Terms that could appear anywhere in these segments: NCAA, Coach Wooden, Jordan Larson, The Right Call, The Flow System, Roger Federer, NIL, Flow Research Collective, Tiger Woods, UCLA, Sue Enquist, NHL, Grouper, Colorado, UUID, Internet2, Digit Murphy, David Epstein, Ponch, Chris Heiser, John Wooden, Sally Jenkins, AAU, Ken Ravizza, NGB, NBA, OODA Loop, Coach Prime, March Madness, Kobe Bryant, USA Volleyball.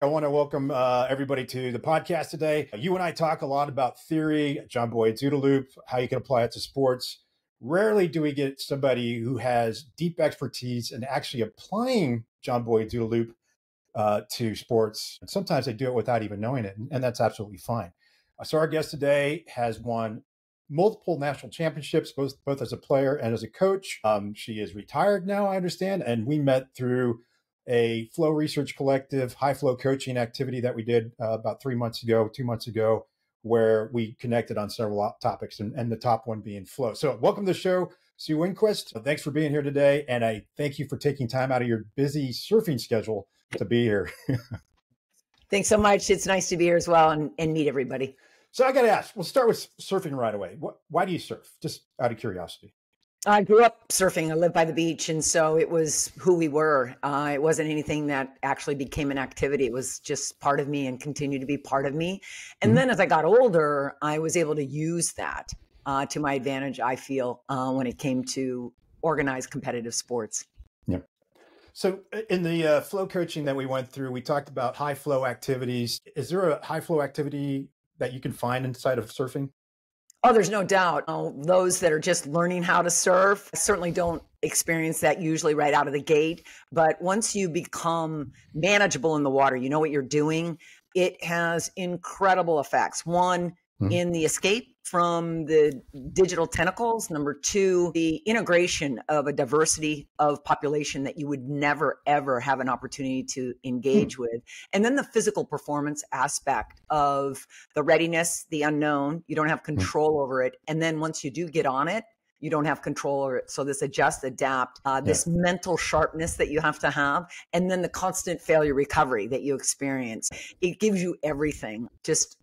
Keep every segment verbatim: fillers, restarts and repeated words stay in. I want to welcome uh, everybody to the podcast today. You and I talk a lot about theory, John Boyd's OODA Loop, how you can apply it to sports. Rarely do we get somebody who has deep expertise in actually applying John Boyd's OODA Loop uh, to sports. And sometimes they do it without even knowing it, and that's absolutely fine. So our guest today has won multiple national championships, both, both as a player and as a coach. Um, she is retired now, I understand, and we met through a Flow Research Collective high flow coaching activity that we did uh, about three months ago, two months ago, where we connected on several topics, and, and the top one being flow. So welcome to the show, Sue Enquist. Thanks for being here today. And I thank you for taking time out of your busy surfing schedule to be here. Thanks so much. It's nice to be here as well and, and meet everybody. So I got to ask, we'll start with surfing right away. What, why do you surf? Just out of curiosity. I grew up surfing. I lived by the beach. And so it was who we were. Uh, it wasn't anything that actually became an activity. It was just part of me and continued to be part of me. And mm-hmm. then as I got older, I was able to use that uh, to my advantage, I feel, uh, when it came to organized competitive sports. Yeah. So in the uh, flow coaching that we went through, we talked about high flow activities. Is there a high flow activity that you can find inside of surfing? Oh, there's no doubt. Uh, those that are just learning how to surf certainly don't experience that usually right out of the gate. But once you become manageable in the water, you know what you're doing, it has incredible effects. One, mm-hmm. in the escape from the digital tentacles. Number two, the integration of a diversity of population that you would never, ever have an opportunity to engage mm-hmm. with. And then the physical performance aspect of the readiness, the unknown, you don't have control mm-hmm. over it. And then once you do get on it, you don't have control over it. So this adjust, adapt, uh, this yeah. mental sharpness that you have to have, and then the constant failure recovery that you experience. It gives you everything, just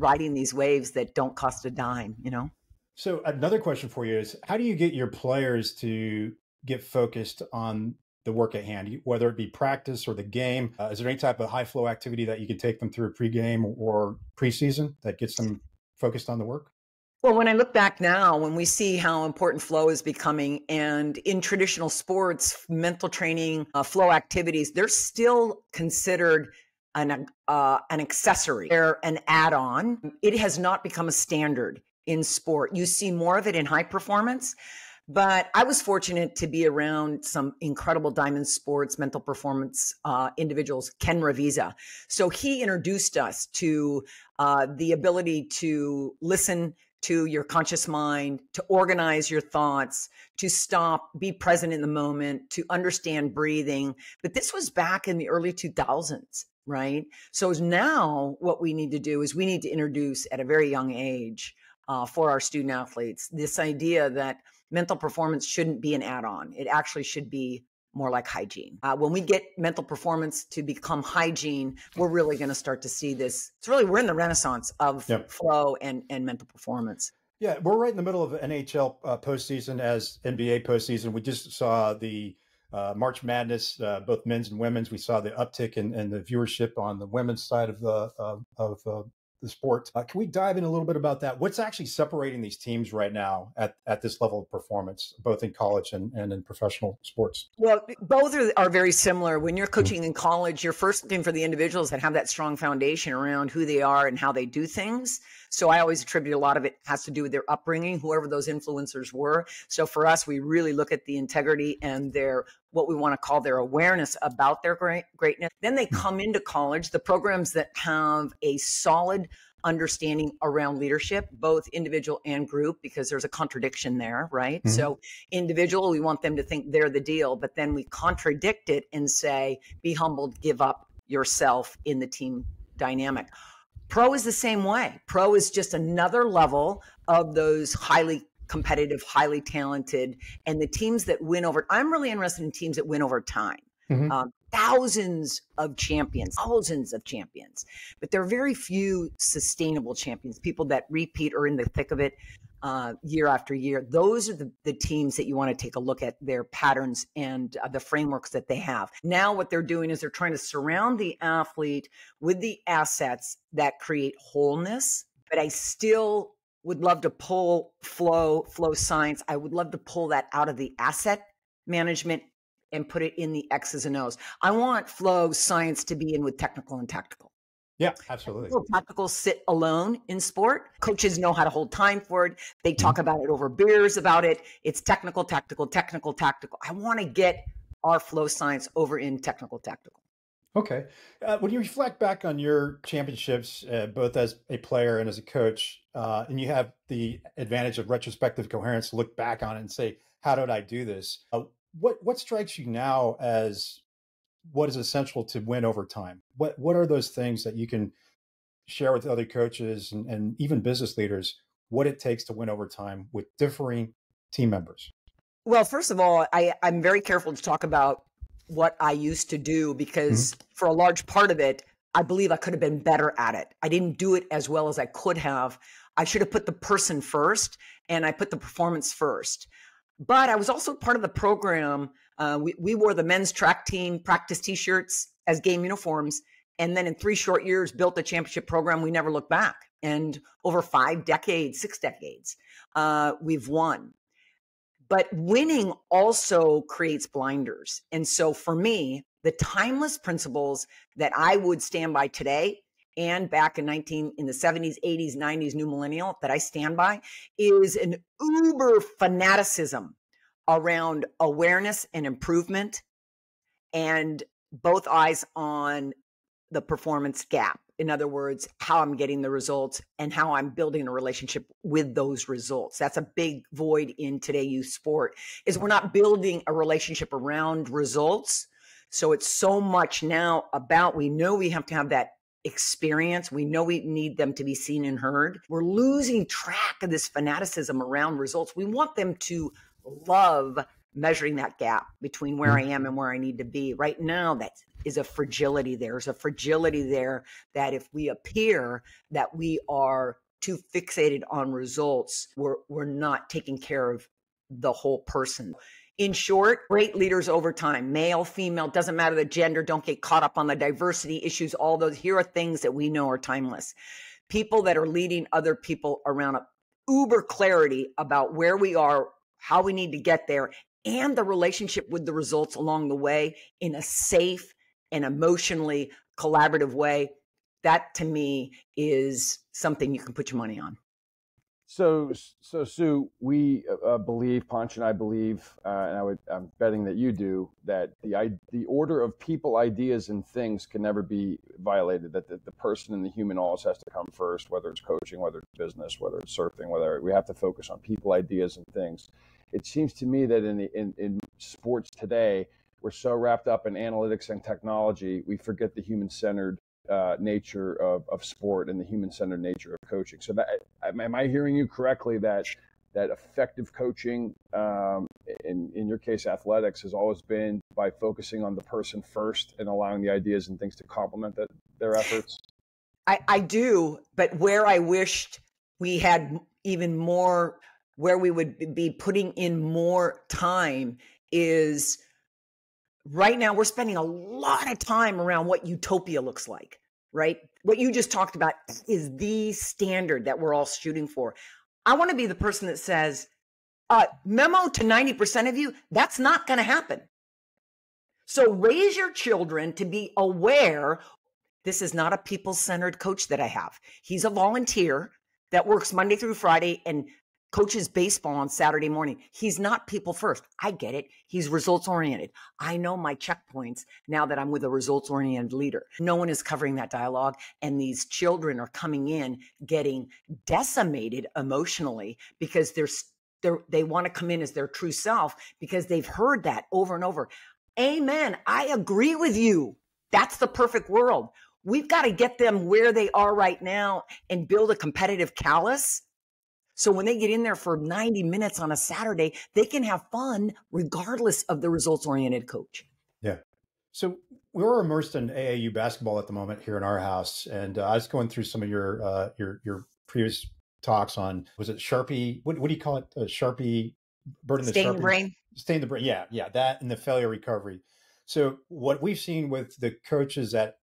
riding these waves that don't cost a dime, you know? So another question for you is, how do you get your players to get focused on the work at hand, whether it be practice or the game? Uh, is there any type of high flow activity that you can take them through pregame or preseason that gets them focused on the work? Well, when I look back now, when we see how important flow is becoming, and in traditional sports, mental training, uh, flow activities, they're still considered An, uh, an accessory or an add-on. It has not become a standard in sport. You see more of it in high performance, but I was fortunate to be around some incredible diamond sports, mental performance uh, individuals, Ken Ravizza. So he introduced us to uh, the ability to listen to your conscious mind, to organize your thoughts, to stop, be present in the moment, to understand breathing. But this was back in the early two thousands. Right? So now what we need to do is we need to introduce at a very young age uh, for our student athletes, this idea that mental performance shouldn't be an add-on. It actually should be more like hygiene. Uh, when we get mental performance to become hygiene, we're really going to start to see this. It's really, we're in the renaissance of yep. flow and, and mental performance. Yeah. We're right in the middle of N H L uh, postseason as N B A postseason. We just saw the Uh, March Madness, uh, both men's and women's. We saw the uptick in, in the viewership on the women's side of the uh, of uh, the sport. Uh, can we dive in a little bit about that? What's actually separating these teams right now at, at this level of performance, both in college and, and in professional sports? Well, both are, are very similar. When you're coaching in college, you're first looking for the individuals that have that strong foundation around who they are and how they do things. So I always attribute a lot of it has to do with their upbringing, whoever those influencers were. So for us, we really look at the integrity and their, what we want to call their awareness about their great, greatness. Then they come into college, the programs that have a solid understanding around leadership, both individual and group, because there's a contradiction there, right? Mm-hmm. So individual, we want them to think they're the deal, but then we contradict it and say, be humbled, give up yourself in the team dynamic. Pro is the same way. Pro is just another level of those highly competitive, highly talented, and the teams that win over. I'm really interested in teams that win over time. Mm-hmm. um, thousands of champions, thousands of champions, but there are very few sustainable champions, people that repeat or in the thick of it uh, year after year. Those are the, the teams that you want to take a look at their patterns and uh, the frameworks that they have. Now what they're doing is they're trying to surround the athlete with the assets that create wholeness, but I still would love to pull flow, flow science. I would love to pull that out of the asset management and put it in the X's and O's. I want flow science to be in with technical and tactical. Yeah, absolutely. Tactical sit alone in sport. Coaches know how to hold time for it. They talk mm-hmm. about it over beers about it. It's technical, tactical, technical, tactical. I want to get our flow science over in technical, tactical. Okay. Uh, when you reflect back on your championships, uh, both as a player and as a coach, uh, and you have the advantage of retrospective coherence to look back on it and say, how did I do this? Uh, what, what strikes you now as what is essential to win over time? What what are those things that you can share with other coaches and, and even business leaders, what it takes to win over time with differing team members? Well, first of all, I, I'm very careful to talk about what I used to do because mm-hmm. for a large part of it, I believe I could have been better at it. I didn't do it as well as I could have. I should have put the person first and I put the performance first. But I was also part of the program. Uh, we, we wore the men's track team practice T-shirts as game uniforms. And then in three short years, built a championship program. We never looked back. And over five decades, six decades, uh, we've won. But winning also creates blinders. And so for me, the timeless principles that I would stand by today and back in nineteen in the seventies, eighties, nineties, new millennial that I stand by is an uber fanaticism around awareness and improvement and both eyes on the performance gap. In other words, how I'm getting the results and how I'm building a relationship with those results. That's a big void in today's youth sport is we're not building a relationship around results. So it's so much now about, we know we have to have that experience. We know we need them to be seen and heard. We're losing track of this fanaticism around results. We want them to love measuring that gap between where I am and where I need to be. Right now, that is a fragility. There's a fragility there that if we appear that we are too fixated on results, we're, we're not taking care of the whole person. In short, great leaders over time, male, female, doesn't matter the gender, don't get caught up on the diversity issues, all those. Here are things that we know are timeless. People that are leading other people around a uber clarity about where we are, how we need to get there, and the relationship with the results along the way in a safe and emotionally collaborative way. That to me is something you can put your money on. So, so Sue, we uh, believe, Ponch and I believe, uh, and I would, I'm betting that you do, that the the order of people, ideas, and things can never be violated, that the, the person and the human always has to come first, whether it's coaching, whether it's business, whether it's surfing, whether we have to focus on people, ideas, and things. It seems to me that in, the, in, in sports today, we're so wrapped up in analytics and technology, we forget the human-centered Uh, nature of, of sport and the human-centered nature of coaching. So that, am I hearing you correctly that that effective coaching, um, in, in your case, athletics, has always been by focusing on the person first and allowing the ideas and things to complement that, their efforts? I, I do, but where I wished we had even more, where we would be putting in more time is right now, we're spending a lot of time around what utopia looks like, right? What you just talked about is the standard that we're all shooting for. I want to be the person that says, uh, memo to ninety percent of you, that's not going to happen. So raise your children to be aware. This is not a people-centered coach that I have. He's a volunteer that works Monday through Friday and coaches baseball on Saturday morning. He's not people first. I get it. He's results oriented. I know my checkpoints now that I'm with a results oriented leader. No one is covering that dialogue. And these children are coming in getting decimated emotionally because they're, they're, they want to come in as their true self because they've heard that over and over. Amen. I agree with you. That's the perfect world. We've got to get them where they are right now and build a competitive callus. So when they get in there for ninety minutes on a Saturday, they can have fun regardless of the results-oriented coach. Yeah. So we're immersed in A A U basketball at the moment here in our house. And uh, I was going through some of your, uh, your, your previous talks on, was it Sharpie? What, what do you call it? Uh, Sharpie? Burden the Stain the brain. Stain the brain. Yeah. Yeah. That and the failure recovery. So what we've seen with the coaches at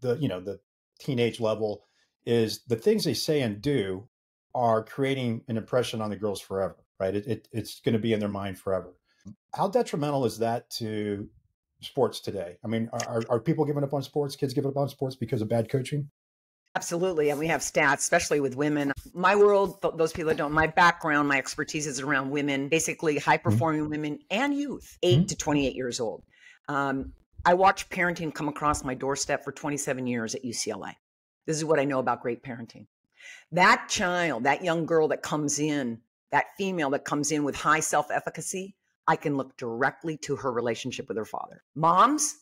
the, you know, the teenage level is the things they say and do are creating an impression on the girls forever, right? It, it, it's going to be in their mind forever. How detrimental is that to sports today? I mean, are, are people giving up on sports? Kids giving up on sports because of bad coaching? Absolutely. And we have stats, especially with women. My world, th- those people that don't, my background, my expertise is around women, basically high-performing mm-hmm. women and youth, eight mm-hmm. to twenty-eight years old. Um, I watched parenting come across my doorstep for twenty-seven years at U C L A. This is what I know about great parenting. That child, that young girl that comes in, that female that comes in with high self-efficacy, I can look directly to her relationship with her father. Moms,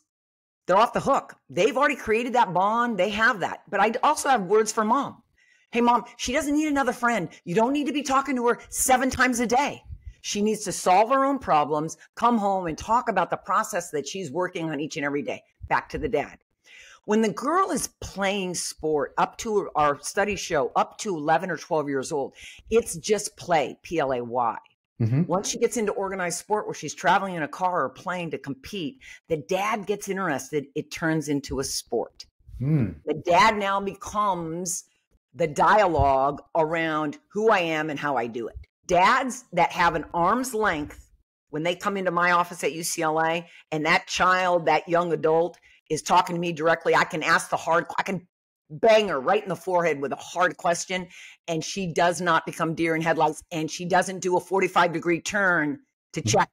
they're off the hook. They've already created that bond. They have that. But I also have words for mom. Hey, mom, she doesn't need another friend. You don't need to be talking to her seven times a day. She needs to solve her own problems, come home and talk about the process that she's working on each and every day. Back to the dad. When the girl is playing sport up to, our studies show, up to eleven or twelve years old, it's just play, P L A Y. Mm-hmm. Once she gets into organized sport where she's traveling in a car or playing to compete, the dad gets interested. It turns into a sport. Mm. The dad now becomes the dialogue around who I am and how I do it. Dads that have an arm's length, when they come into my office at U C L A and that child, that young adult is talking to me directly, I can ask the hard, I can bang her right in the forehead with a hard question, and she does not become deer in headlights, and she doesn't do a forty-five degree turn to check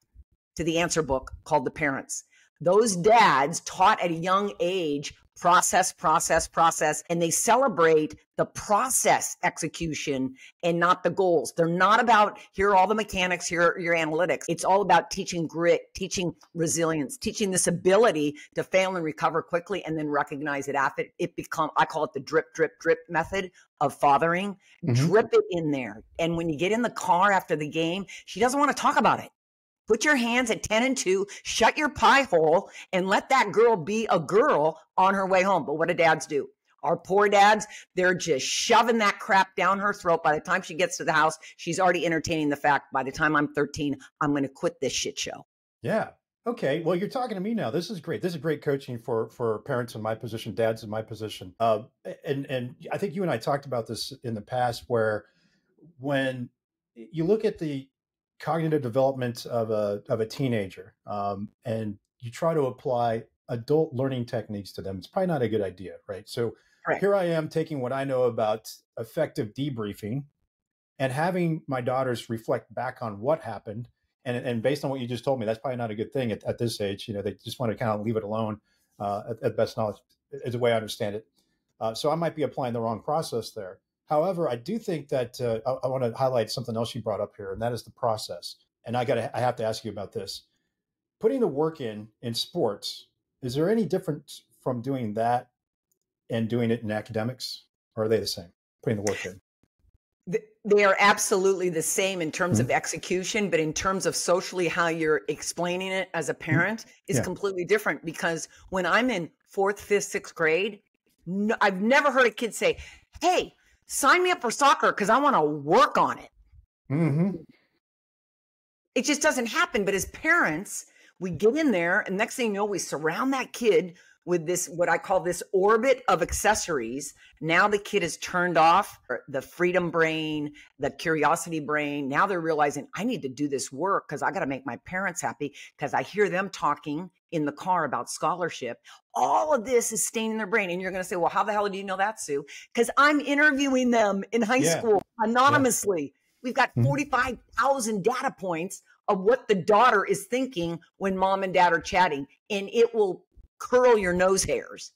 to the answer book called the parents. Those dads taught at a young age, process, process, process, and they celebrate the process execution and not the goals. They're not about, here are all the mechanics, here are your analytics. It's all about teaching grit, teaching resilience, teaching this ability to fail and recover quickly and then recognize it after it become, I call it the drip, drip, drip method of fathering. Mm-hmm. Drip it in there. And when you get in the car after the game, she doesn't want to talk about it. Put your hands at ten and two, shut your pie hole, and let that girl be a girl on her way home. But what do dads do? Our poor dads, they're just shoving that crap down her throat. By the time she gets to the house, she's already entertaining the fact, by the time I'm thirteen, I'm going to quit this shit show. Yeah. Okay. Well, you're talking to me now. This is great. This is great coaching for, for parents in my position, dads in my position. Uh, and, and I think you and I talked about this in the past, where when you look at the cognitive development of a of a teenager, um, and you try to apply adult learning techniques to them, it's probably not a good idea, right? So right. Here I am taking what I know about effective debriefing and having my daughters reflect back on what happened. And, and based on what you just told me, that's probably not a good thing at, at this age. You know, they just want to kind of leave it alone uh, at, at best knowledge, is the way I understand it. Uh, so I might be applying the wrong process there. However, I do think that uh, I, I want to highlight something else you brought up here, and that is the process. And I got to, I have to ask you about this. Putting the work in in sports, is there any difference from doing that and doing it in academics? Or are they the same, putting the work in? They are absolutely the same in terms mm-hmm. of execution, but in terms of socially how you're explaining it as a parent mm-hmm. is yeah. completely different. Because when I'm in fourth, fifth, sixth grade, no, I've never heard a kid say, hey, sign me up for soccer because I want to work on it. Mm-hmm. It just doesn't happen. But as parents, we get in there and next thing you know, we surround that kid with this, what I call this orbit of accessories. Now the kid is turned off the freedom brain, the curiosity brain. Now they're realizing I need to do this work because I got to make my parents happy because I hear them talking in the car about scholarship. All of this is staying in their brain. And you're going to say, well, how the hell do you know that, Sue? Because I'm interviewing them in high yeah. school anonymously. Yeah. We've got mm-hmm. forty-five thousand data points of what the daughter is thinking when mom and dad are chatting. And it will curl your nose hairs.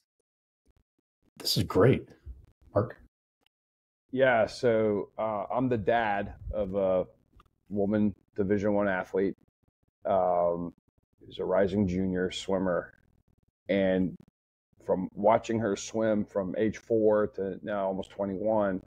This is great, Mark. Yeah, so uh, I'm the dad of a woman Division I athlete um, who's a rising junior swimmer. And from watching her swim from age four to now almost twenty-one,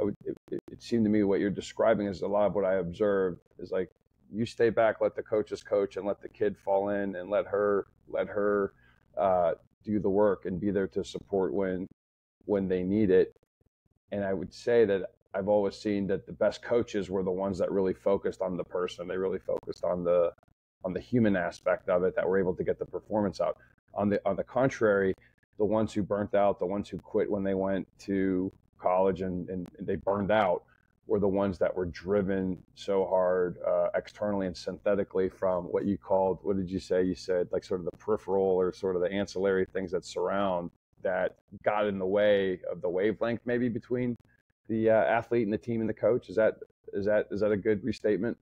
I would, it, it seemed to me what you're describing is a lot of what I observed is like, you stay back, let the coaches coach and let the kid fall in and let her let her uh, do the work and be there to support when when they need it. And I would say that I've always seen that the best coaches were the ones that really focused on the person. They really focused on the on the human aspect of it, that were able to get the performance out. On the on the contrary, the ones who burnt out, the ones who quit when they went to college and, and, and they burned out were the ones that were driven so hard uh, externally and synthetically from what you called, what did you say? You said like sort of the peripheral or sort of the ancillary things that surround, that got in the way of the wavelength maybe between the uh, athlete and the team and the coach. Is that, is that, is that a good restatement?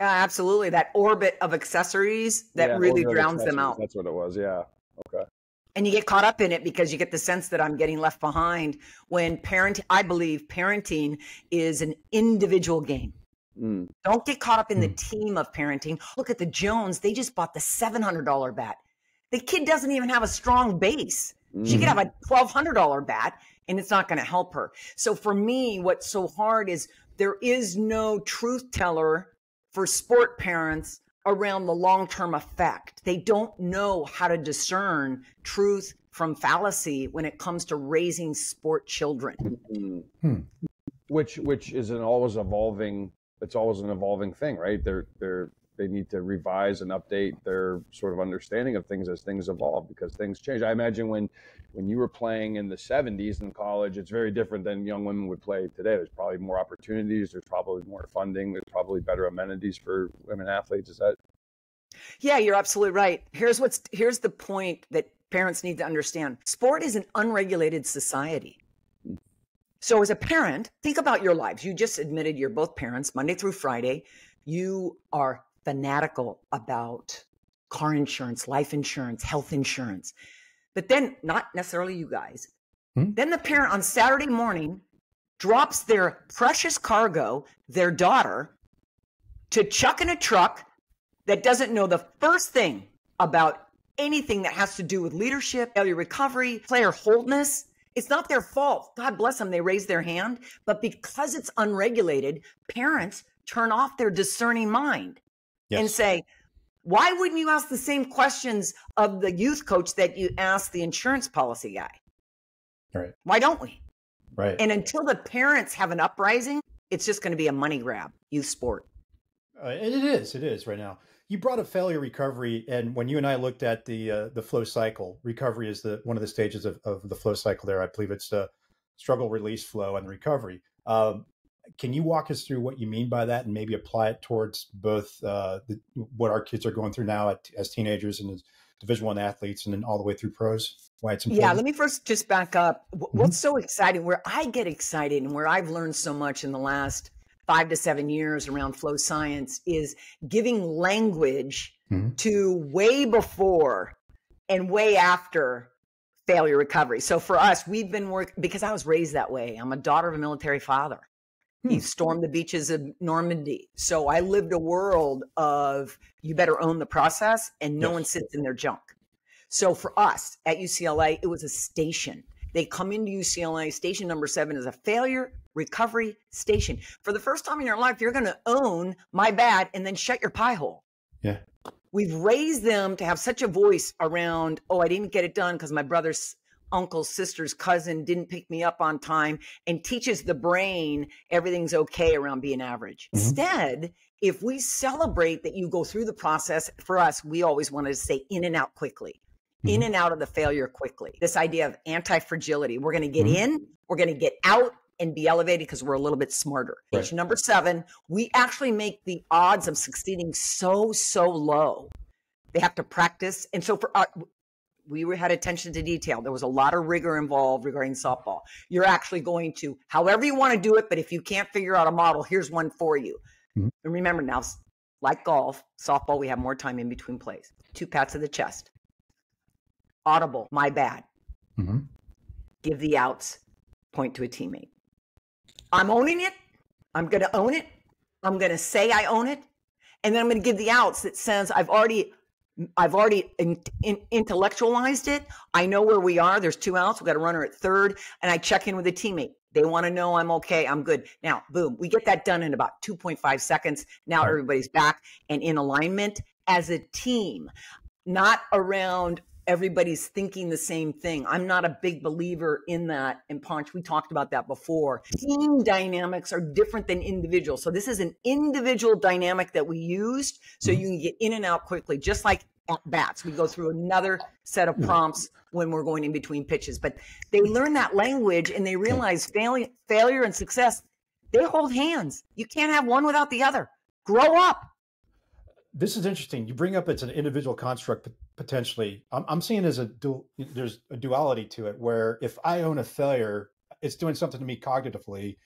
Uh, absolutely. That orbit of accessories that yeah, really drowns them out. That's what it was. Yeah. Okay. And you get caught up in it because you get the sense that I'm getting left behind when parent, I believe parenting is an individual game. Mm. Don't get caught up in mm. the team of parenting. Look at the Jones. They just bought the seven hundred dollar bat. The kid doesn't even have a strong base. Mm. She could have a twelve hundred dollar bat and it's not going to help her. So for me, what's so hard is there is no truth teller for sport parents around the long-term effect. They don't know how to discern truth from fallacy when it comes to raising sport children. Hmm. Which, which is an always evolving, it's always an evolving thing, right? They're, they're, they need to revise and update their sort of understanding of things as things evolve, because things change. I imagine when, when you were playing in the seventies in college, it's very different than young women would play today. There's probably more opportunities. There's probably more funding. There's probably better amenities for women athletes. Is that? Yeah, you're absolutely right. Here's what's, here's the point that parents need to understand. Sport is an unregulated society. So as a parent, think about your lives. You just admitted you're both parents Monday through Friday. You are fanatical about car insurance, life insurance, health insurance, but then not necessarily you guys. Hmm? Then the parent on Saturday morning drops their precious cargo, their daughter, to chuck in a truck that doesn't know the first thing about anything that has to do with leadership, failure recovery, player wholeness. It's not their fault. God bless them. They raise their hand, but because it's unregulated, parents turn off their discerning mind. Yes. And say, why wouldn't you ask the same questions of the youth coach that you asked the insurance policy guy? Right. Why don't we? Right. And until the parents have an uprising, it's just going to be a money grab, youth sport. Uh, and it is. It is right now. You brought up failure recovery. And when you and I looked at the uh, the flow cycle, recovery is the one of the stages of, of the flow cycle there. I believe it's the struggle, release, flow, and recovery. Um, Can you walk us through what you mean by that and maybe apply it towards both uh, the, what our kids are going through now at, as teenagers and as Division I athletes and then all the way through pros? Why it's important? Yeah, let me first just back up. Mm-hmm. What's so exciting, where I get excited and where I've learned so much in the last five to seven years around flow science is giving language mm-hmm. to way before and way after failure recovery. So for us, we've been working, because I was raised that way. I'm a daughter of a military father. He stormed the beaches of Normandy. So I lived a world of you better own the process and no yes. one sits in their junk. So for us at U C L A, it was a station. They come into U C L A. Station number seven is a failure recovery station. For the first time in your life, you're going to own my bad and then shut your pie hole. Yeah. We've raised them to have such a voice around, oh, I didn't get it done because my brother's uncle, sister's cousin didn't pick me up on time, and teaches the brain everything's okay around being average. Mm-hmm. Instead, if we celebrate that you go through the process, for us, we always wanted to say in and out quickly, mm-hmm. in and out of the failure quickly. This idea of anti-fragility. We're going to get mm-hmm. in, we're going to get out and be elevated because we're a little bit smarter. Right. Page number seven, we actually make the odds of succeeding so, so low. They have to practice. And so for our, we had attention to detail. There was a lot of rigor involved regarding softball. You're actually going to, however you want to do it, but if you can't figure out a model, here's one for you. Mm-hmm. And remember now, like golf, softball, we have more time in between plays. Two pats of the chest. Audible, my bad. Mm-hmm. Give the outs, point to a teammate. I'm owning it. I'm going to own it. I'm going to say I own it. And then I'm going to give the outs that says I've already I've already in, in, intellectualized it. I know where we are. There's two outs. We've got a runner at third. And I check in with a teammate. They want to know I'm okay. I'm good. Now, boom, we get that done in about two point five seconds. Now right. everybody's back and in alignment as a team, not around everybody's thinking the same thing. I'm not a big believer in that. And Ponch, we talked about that before. Team dynamics are different than individual. So this is an individual dynamic that we used. So you can get in and out quickly, just like at bats. We go through another set of prompts when we're going in between pitches, but they learn that language and they realize failing, failure and success. They hold hands. You can't have one without the other. Grow up. This is interesting. You bring up it's an individual construct potentially. I'm, I'm seeing as a du- there's a duality to it where if I own a failure, it's doing something to me cognitively,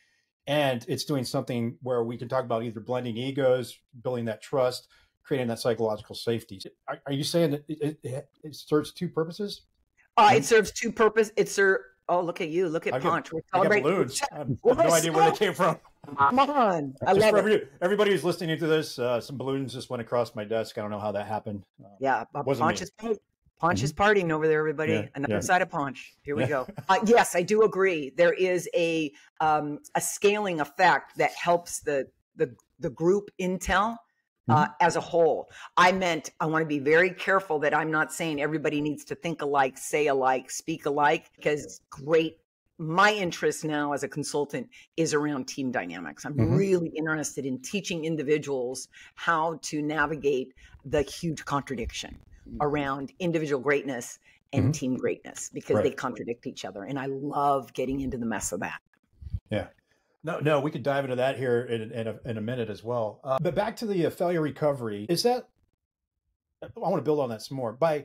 and it's doing something where we can talk about either blending egos, building that trust, creating that psychological safety. Are, are you saying that it, it, it serves two purposes? Uh, it serves two purposes. It's ser- Oh, look at you. Look at I Punch. Get, We're celebrating. I, I have no idea where they came from. Come on. I just love every, it. Everybody who's listening to this, uh, some balloons just went across my desk. I don't know how that happened. Uh, yeah. Uh, Punch, is, Punch is partying over there, everybody. Yeah, Another yeah. side of Punch. Here we go. Uh, yes, I do agree. There is a um, a scaling effect that helps the the, the group intel. Uh, as a whole. I meant, I want to be very careful that I'm not saying everybody needs to think alike, say alike, speak alike, because great. My interest now as a consultant is around team dynamics. I'm mm-hmm. really interested in teaching individuals how to navigate the huge contradiction around individual greatness and mm-hmm. team greatness, because right. they contradict each other. And I love getting into the mess of that. Yeah. No, no, we could dive into that here in, in, a, in a minute as well. Uh, but back to the uh, failure recovery, is that, I want to build on that some more. By,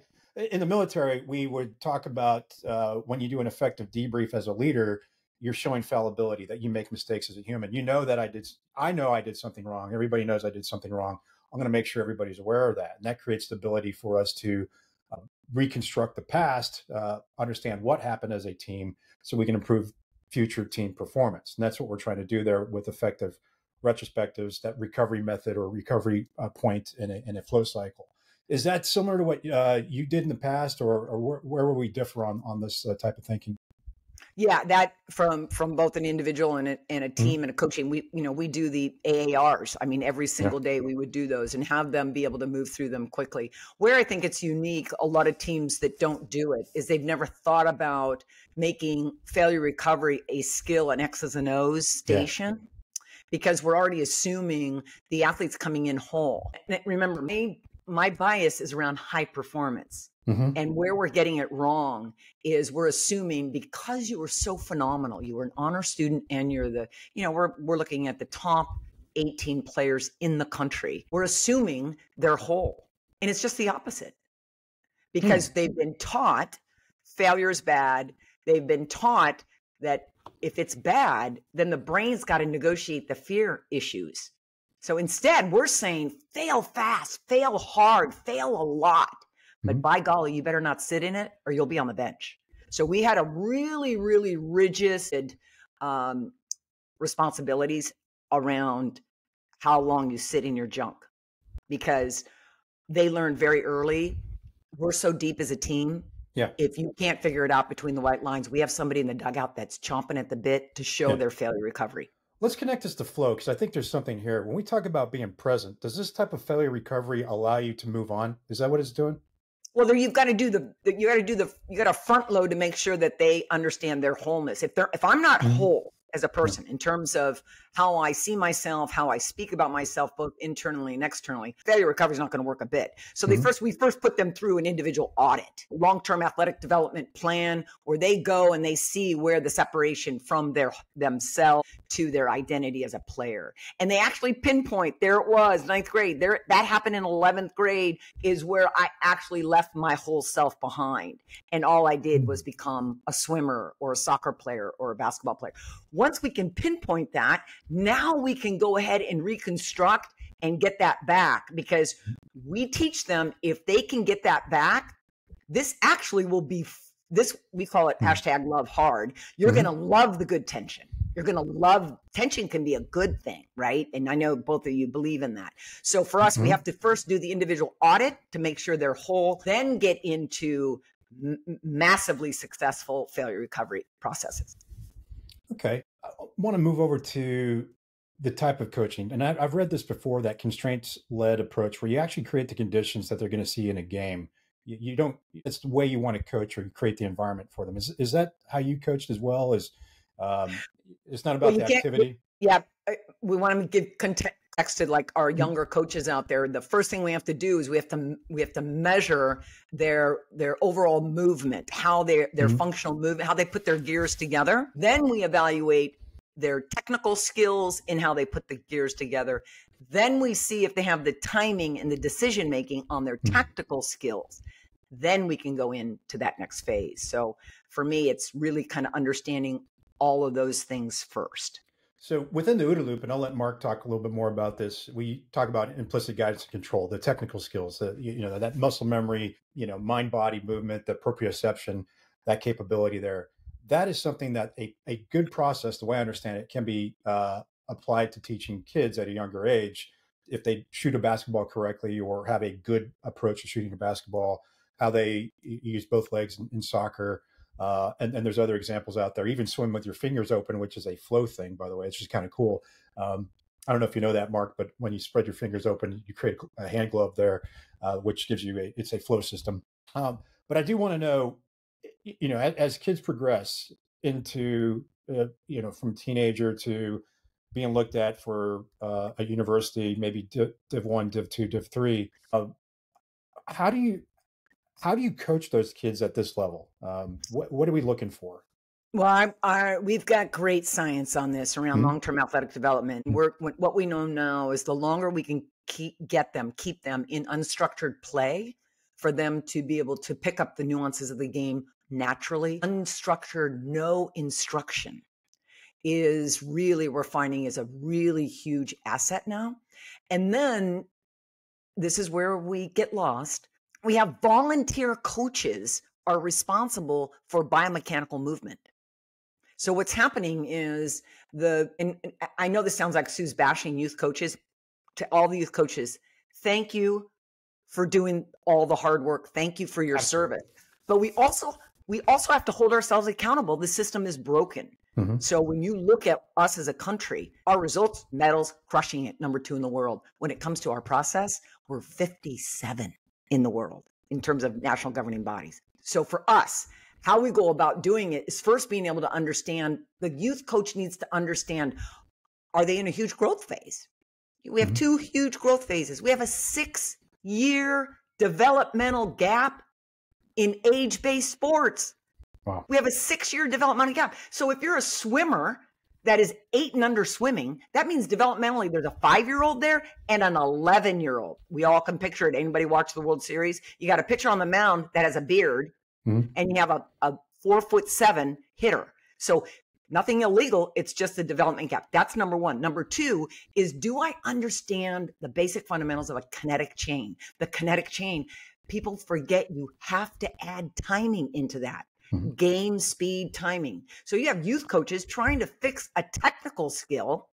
in the military, we would talk about uh, when you do an effective debrief as a leader, you're showing fallibility, that you make mistakes as a human. You know that I did, I know I did something wrong. Everybody knows I did something wrong. I'm going to make sure everybody's aware of that. And that creates the ability for us to uh, reconstruct the past, uh, understand what happened as a team, so we can improve future team performance. And that's what we're trying to do there with effective retrospectives, that recovery method or recovery uh, point in a, in a flow cycle. Is that similar to what uh, you did in the past, or, or where, where will we differ on, on this uh, type of thinking? Yeah, that from from both an individual and a, and a team mm-hmm. and a coaching, we, you know, we do the A A Rs. I mean, every single yeah. day we would do those and have them be able to move through them quickly. Where I think it's unique, a lot of teams that don't do it, is they've never thought about making failure recovery a skill, an X's and O's station, yeah. because we're already assuming the athlete's coming in whole. And remember, my, my bias is around high performance. Mm-hmm. And where we're getting it wrong is we're assuming because you were so phenomenal, you were an honor student and you're the, you know, we're, we're looking at the top eighteen players in the country. We're assuming they're whole. And it's just the opposite, because mm. they've been taught failure is bad. They've been taught that if it's bad, then the brain's got to negotiate the fear issues. So instead we're saying fail fast, fail hard, fail a lot. But by golly, you better not sit in it or you'll be on the bench. So we had a really, really rigid um, responsibilities around how long you sit in your junk, because they learned very early. We're so deep as a team. Yeah. If you can't figure it out between the white lines, we have somebody in the dugout that's chomping at the bit to show yeah. their failure recovery. Let's connect this to flow, because I think there's something here. When we talk about being present, does this type of failure recovery allow you to move on? Is that what it's doing? Well, there, you've got to do the, you got to do the, you got to front load to make sure that they understand their wholeness. If they're, if I'm not mm-hmm. whole as a person in terms of how I see myself, how I speak about myself, both internally and externally, failure recovery is not going to work a bit. So mm-hmm. they first, we first put them through an individual audit, long-term athletic development plan, where they go and they see where the separation from their themselves to their identity as a player. And they actually pinpoint, there it was, ninth grade, there, that happened in eleventh grade is where I actually left my whole self behind. And all I did was become a swimmer or a soccer player or a basketball player. What Once we can pinpoint that, now we can go ahead and reconstruct and get that back, because we teach them if they can get that back, this actually will be this, we call it hashtag love hard. You're mm-hmm. going to love the good tension. You're going to love tension can be a good thing, right? And I know both of you believe in that. So for us, mm-hmm. we have to first do the individual audit to make sure they're whole, then get into m- massively successful failure recovery processes. Okay. I want to move over to the type of coaching. And I've read this before, that constraints-led approach, where you actually create the conditions that they're going to see in a game. You don't, it's the way you want to coach, or you create the environment for them. Is is that how you coached as well? Is um, it's not about well, the activity? Yeah. We want to give context to like our younger coaches out there. The first thing we have to do is we have to, we have to measure their, their overall movement, how they, their mm-hmm. functional movement, how they put their gears together. Then we evaluate their technical skills in how they put the gears together. Then we see if they have the timing and the decision-making on their tactical skills. Then we can go into that next phase. So for me, it's really kind of understanding all of those things first. So within the OODA Loop, and I'll let Mark talk a little bit more about this, we talk about implicit guidance and control, the technical skills, the, you know, that muscle memory, you know, mind-body movement, the proprioception, that capability there. That is something that a, a good process, the way I understand it, can be uh, applied to teaching kids at a younger age. If they shoot a basketball correctly or have a good approach to shooting a basketball, how they use both legs in, in soccer. Uh, and, and there's other examples out there, even swim with your fingers open, which is a flow thing, by the way. It's just kind of cool. Um, I don't know if you know that, Mark, but when you spread your fingers open, you create a hand glove there, uh, which gives you a, it's a flow system. Um, but I do want to know, you know, as, as kids progress into, uh, you know, from teenager to being looked at for uh, a university, maybe Div one, Div two, Div three, uh, how do you, How do you coach those kids at this level? Um, what, what are we looking for? Well, I, I, we've got great science on this around mm-hmm. long-term athletic development. We're, what we know now is the longer we can keep, get them, keep them in unstructured play for them to be able to pick up the nuances of the game naturally. Unstructured, no instruction is really, we're finding is a really huge asset now. And then this is where we get lost. We have volunteer coaches are responsible for biomechanical movement. So what's happening is the, and I know this sounds like Sue's bashing youth coaches. To all the youth coaches, thank you for doing all the hard work. Thank you for your service. But we also, we also have to hold ourselves accountable. The system is broken. Mm-hmm. So when you look at us as a country, our results, medals, crushing it, number two in the world. When it comes to our process, we're fifty-seven. In the world in terms of national governing bodies. So for us, how we go about doing it is first being able to understand, the youth coach needs to understand, are they in a huge growth phase? We have mm-hmm. two huge growth phases. We have a six year developmental gap in age-based sports. Wow. We have a six year developmental gap. So if you're a swimmer that is eight and under swimming, that means developmentally there's a five-year-old there and an eleven-year-old. We all can picture it. Anybody watch the World Series? You got a pitcher on the mound that has a beard, mm-hmm. and you have a, a four-foot-seven hitter. So nothing illegal. It's just the development gap. That's number one. Number two is, do I understand the basic fundamentals of a kinetic chain? The kinetic chain, people forget you have to add timing into that. Mm-hmm. Game, speed, timing. So you have youth coaches trying to fix a technical skill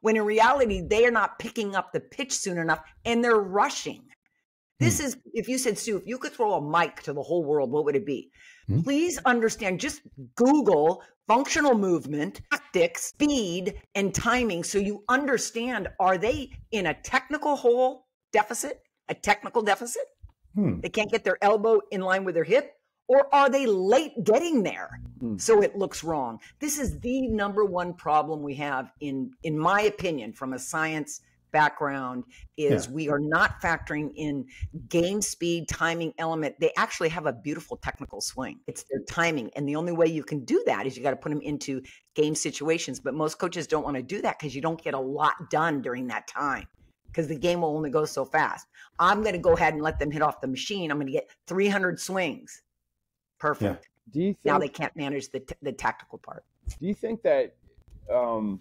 when in reality, they are not picking up the pitch soon enough and they're rushing. Mm-hmm. This is, if you said, Sue, if you could throw a mic to the whole world, what would it be? Mm-hmm. Please understand, just Google functional movement, tactics, speed, and timing. So you understand, are they in a technical hole deficit, a technical deficit? Mm-hmm. They can't get their elbow in line with their hip. Or are they late getting there? Mm. So it looks wrong. This is the number one problem we have, in, in my opinion, from a science background, is yeah. we are not factoring in game speed, timing element. They actually have a beautiful technical swing. It's their timing. And the only way you can do that is you got to put them into game situations. But most coaches don't want to do that because you don't get a lot done during that time, because the game will only go so fast. I'm going to go ahead and let them hit off the machine. I'm going to get three hundred swings. Perfect. Yeah. Do you think, now they can't manage the, t the tactical part. Do you think that um,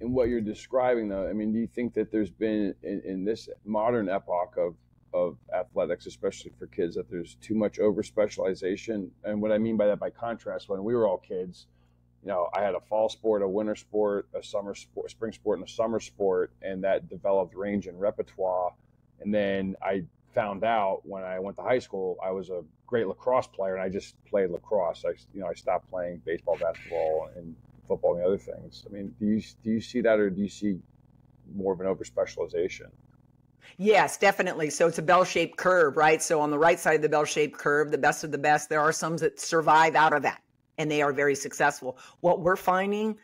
in what you're describing, though, I mean, do you think that there's been in, in this modern epoch of, of athletics, especially for kids, that there's too much over-specialization? And what I mean by that, by contrast, when we were all kids, you know, I had a fall sport, a winter sport, a summer sport, spring sport, and a summer sport, and that developed range and repertoire. And then I found out when I went to high school, I was a great lacrosse player, and I just played lacrosse. I, you know, I stopped playing baseball, basketball, and football, and other things. I mean, do you do you see that, or do you see more of an over-specialization? Yes, definitely. So it's a bell-shaped curve, right? So on the right side of the bell-shaped curve, the best of the best, there are some that survive out of that, and they are very successful. What we're finding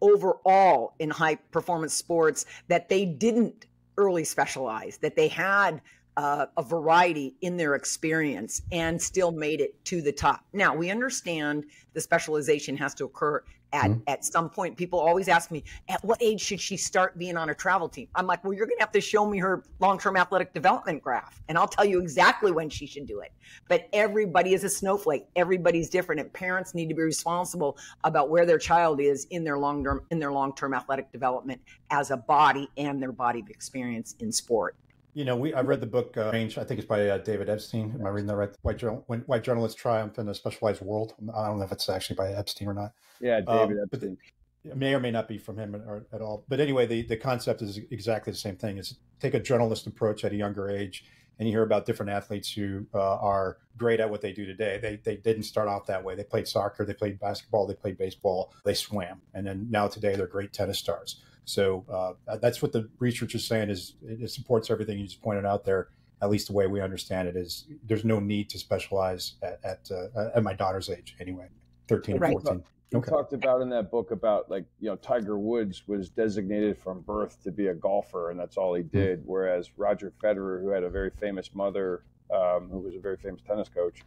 overall in high-performance sports, that they didn't early specialize, that they had uh, a variety in their experience and still made it to the top. Now, we understand the specialization has to occur at, mm-hmm. at some point. People always ask me, at what age should she start being on a travel team? I'm like, well, you're going to have to show me her long-term athletic development graph, and I'll tell you exactly when she should do it. But everybody is a snowflake. Everybody's different, and parents need to be responsible about where their child is in their long-term, in their long-term athletic development as a body and their body of experience in sport. You know, we I read the book uh, Range. I think it's by uh, David Epstein. Am I reading that right? White, journal, when white journalists triumph in a specialized world. I don't know if it's actually by Epstein or not. Yeah, David um, Epstein. It may or may not be from him or, at all. But anyway, the the concept is exactly the same thing. Is take a journalist approach at a younger age, and you hear about different athletes who uh, are great at what they do today. They they didn't start off that way. They played soccer, they played basketball, they played baseball, they swam, and then now today they're great tennis stars. So uh, that's what the research is saying, is it supports everything you just pointed out there, at least the way we understand it, is there's no need to specialize at at, uh, at my daughter's age anyway, thirteen right. or fourteen. You okay. talked about in that book about, like, you know, Tiger Woods was designated from birth to be a golfer, and that's all he did, mm-hmm. whereas Roger Federer, who had a very famous mother, um, who was a very famous tennis coach,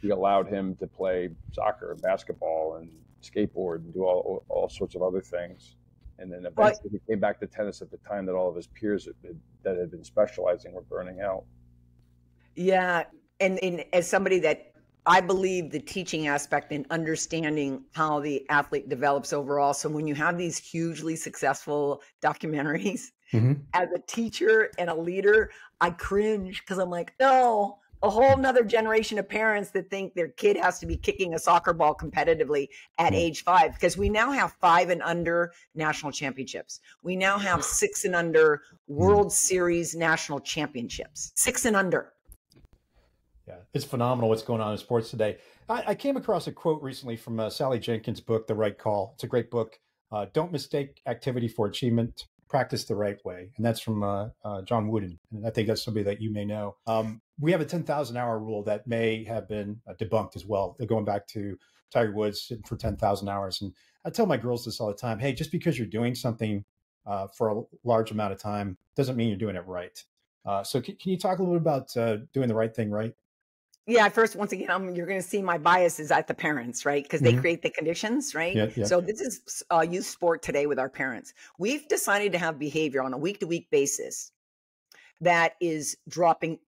he allowed him to play soccer and basketball and skateboard and do all, all sorts of other things. And then eventually he came back to tennis at the time that all of his peers had been, that had been specializing were burning out. Yeah. And, and as somebody that I believe the teaching aspect and understanding how the athlete develops overall. So when you have these hugely successful documentaries, mm-hmm. as a teacher and a leader, I cringe because I'm like, no. A whole nother generation of parents that think their kid has to be kicking a soccer ball competitively at age five, because we now have five and under national championships. We now have six and under World Series national championships, six and under. Yeah, it's phenomenal what's going on in sports today. I, I came across a quote recently from uh, Sally Jenkins' book, The Right Call. It's a great book. Uh, don't mistake activity for achievement. Practice the right way. And that's from uh, uh, John Wooden. And I think that's somebody that you may know. Um, we have a ten thousand hour rule that may have been uh, debunked as well. They're going back to Tiger Woods sitting for ten thousand hours. And I tell my girls this all the time. Hey, just because you're doing something uh, for a large amount of time doesn't mean you're doing it right. Uh, so can, can you talk a little bit about uh, doing the right thing right? Yeah, first, once again, I'm, you're going to see my biases at the parents, right? Because they mm-hmm. create the conditions, right? Yeah, yeah. So this is uh, youth sport today with our parents. We've decided to have behavior on a week-to-week basis that is dropping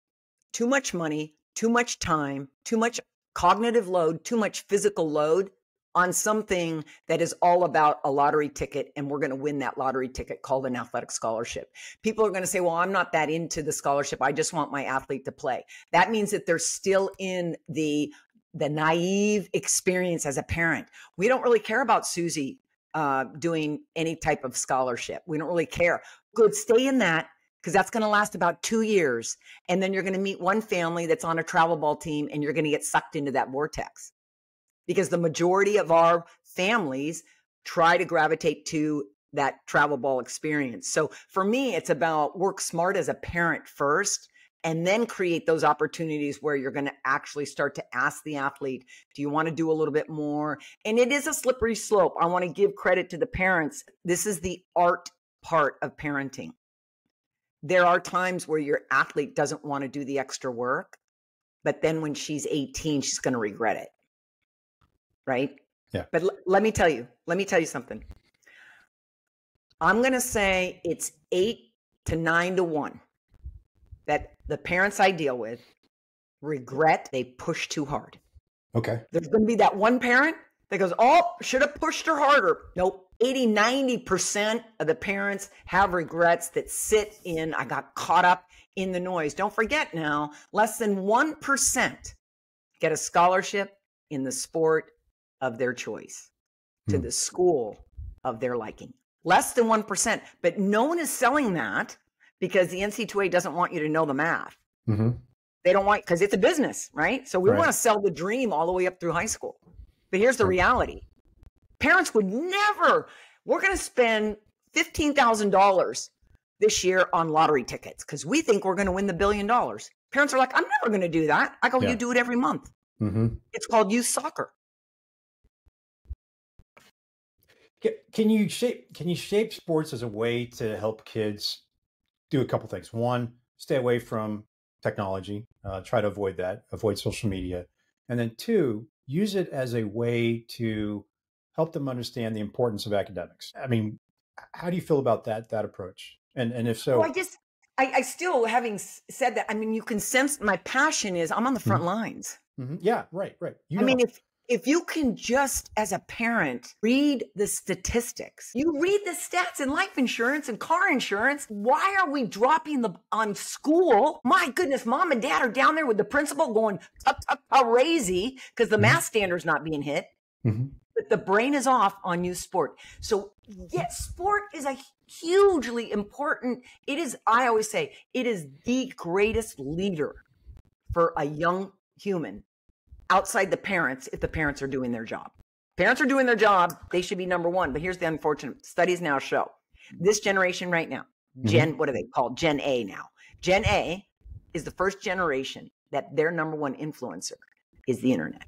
too much money, too much time, too much cognitive load, too much physical load on something that is all about a lottery ticket, and we're going to win that lottery ticket called an athletic scholarship. People are going to say, well, I'm not that into the scholarship. I just want my athlete to play. That means that they're still in the, the naive experience as a parent. We don't really care about Susie uh, doing any type of scholarship. We don't really care. Good, stay in that, because that's going to last about two years. And then you're going to meet one family that's on a travel ball team, and you're going to get sucked into that vortex. Because the majority of our families try to gravitate to that travel ball experience. So for me, it's about work smart as a parent first, and then create those opportunities where you're going to actually start to ask the athlete, do you want to do a little bit more? And it is a slippery slope. I want to give credit to the parents. This is the art part of parenting. There are times where your athlete doesn't want to do the extra work, but then when she's eighteen, she's going to regret it. Right? Yeah. But l let me tell you, let me tell you something. I'm going to say it's eight to nine to one that the parents I deal with regret they push too hard. Okay. There's going to be that one parent that goes, oh, should have pushed her harder. Nope. eighty, ninety percent of the parents have regrets that sit in, I got caught up in the noise. Don't forget now, less than one percent get a scholarship in the sport of their choice, to hmm. the school of their liking. Less than one percent, but no one is selling that because the N C A A doesn't want you to know the math. Mm-hmm. They don't want, because it's a business, right? So we right. want to sell the dream all the way up through high school. But here's the reality. Parents would never, we're going to spend fifteen thousand dollars this year on lottery tickets because we think we're going to win the billion dollars. Parents are like, I'm never going to do that. I go, yeah. you do it every month. Mm-hmm. It's called youth soccer. Can you shape can you shape sports as a way to help kids do a couple things? One, stay away from technology, uh, try to avoid that, avoid social media. And then two, use it as a way to help them understand the importance of academics. I mean, how do you feel about that, that approach? And, and if so, well, I just, I, I still, having said that, I mean, you can sense my passion is I'm on the front mm-hmm. lines. Mm-hmm. Yeah, right, right. You know. I mean, if, if you can just, as a parent, read the statistics, you read the stats in life insurance and car insurance. Why are we dropping the on school? My goodness, mom and dad are down there with the principal going up, up, crazy because the mm-hmm. math standard's not being hit. Mm-hmm. But the brain is off on new sport. So yes, sport is a hugely important. It is, I always say, it is the greatest leader for a young human. Outside the parents, if the parents are doing their job. Parents are doing their job, they should be number one. But here's the unfortunate, studies now show, this generation right now, Gen, mm-hmm. what are they called? Gen A now. Gen A is the first generation that their number one influencer is the internet.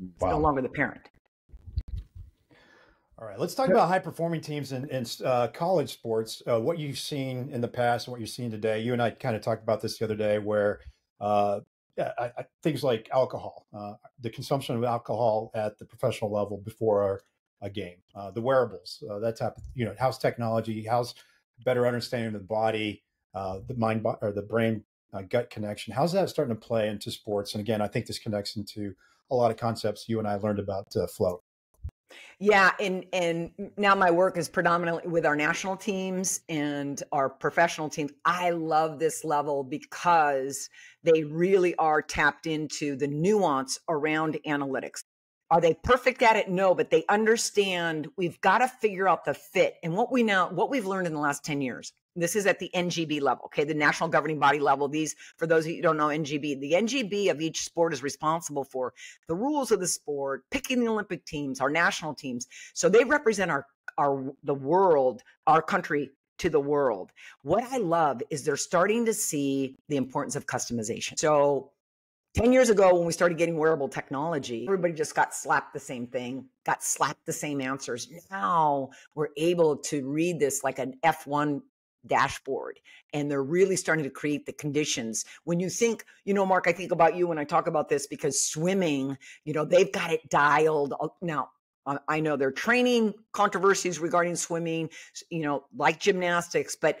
Wow. It's no longer the parent. All right, let's talk about high-performing teams in, in uh, college sports, uh, what you've seen in the past and what you're seeing today. You and I kind of talked about this the other day where, uh, Yeah, I, I, things like alcohol, uh, the consumption of alcohol at the professional level before a, a game, uh, the wearables, uh, that type of, you know, how's technology, how's better understanding of the body, uh, the mind or the brain uh, gut connection. How's that starting to play into sports? And again, I think this connects into a lot of concepts you and I learned about uh, flow. Yeah. And, and now my work is predominantly with our national teams and our professional teams. I love this level because they really are tapped into the nuance around analytics. Are they perfect at it? No, but they understand we've got to figure out the fit. And what we now, what we've learned in the last ten years, this is at the N G B level. Okay. The national governing body level. These, for those of you who don't know N G B, the N G B of each sport is responsible for the rules of the sport, picking the Olympic teams, our national teams. So they represent our, our, the world, our country to the world. What I love is they're starting to see the importance of customization. So ten years ago, when we started getting wearable technology, everybody just got slapped the same thing, got slapped the same answers. Now we're able to read this like an F one dashboard, and they're really starting to create the conditions. When you think, you know, Mark, I think about you when I talk about this, because swimming, you know, they've got it dialed. Now, I know they're training controversies regarding swimming, you know, like gymnastics, but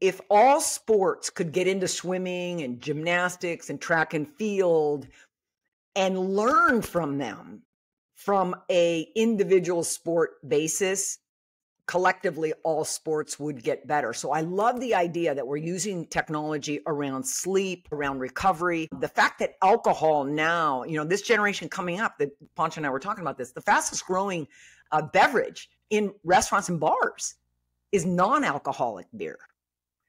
if all sports could get into swimming and gymnastics and track and field and learn from them from a individual sport basis, collectively, all sports would get better. So I love the idea that we're using technology around sleep, around recovery. The fact that alcohol now, you know, this generation coming up, that Poncha and I were talking about this, the fastest growing uh, beverage in restaurants and bars is non-alcoholic beer.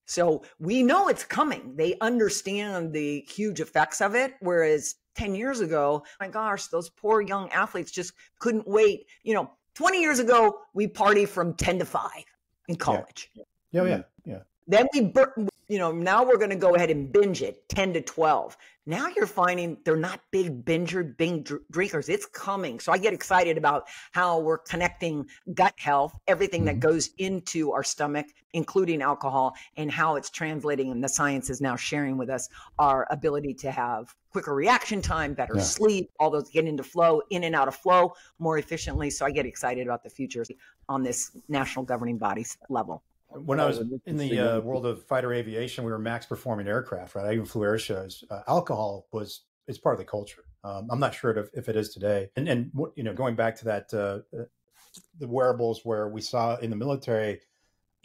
So we know it's coming. They understand the huge effects of it. Whereas ten years ago, my gosh, those poor young athletes just couldn't wait. You know, twenty years ago, we party from ten to five in college. Yeah, oh, yeah, yeah. Then we, bur you know, now we're going to go ahead and binge it ten to twelve. Now you're finding they're not big binger, big dr drinkers. It's coming. So I get excited about how we're connecting gut health, everything mm-hmm. that goes into our stomach, including alcohol, and how it's translating. And the science is now sharing with us our ability to have quicker reaction time, better yeah. sleep, all those get into flow, in and out of flow more efficiently. So I get excited about the future on this national governing body level. When I was in the uh, world of fighter aviation, we were max performing aircraft, right? I even flew air shows. Uh, alcohol was, it's part of the culture. Um, I'm not sure if, if it is today. And, and, you know, going back to that, uh, the wearables where we saw in the military,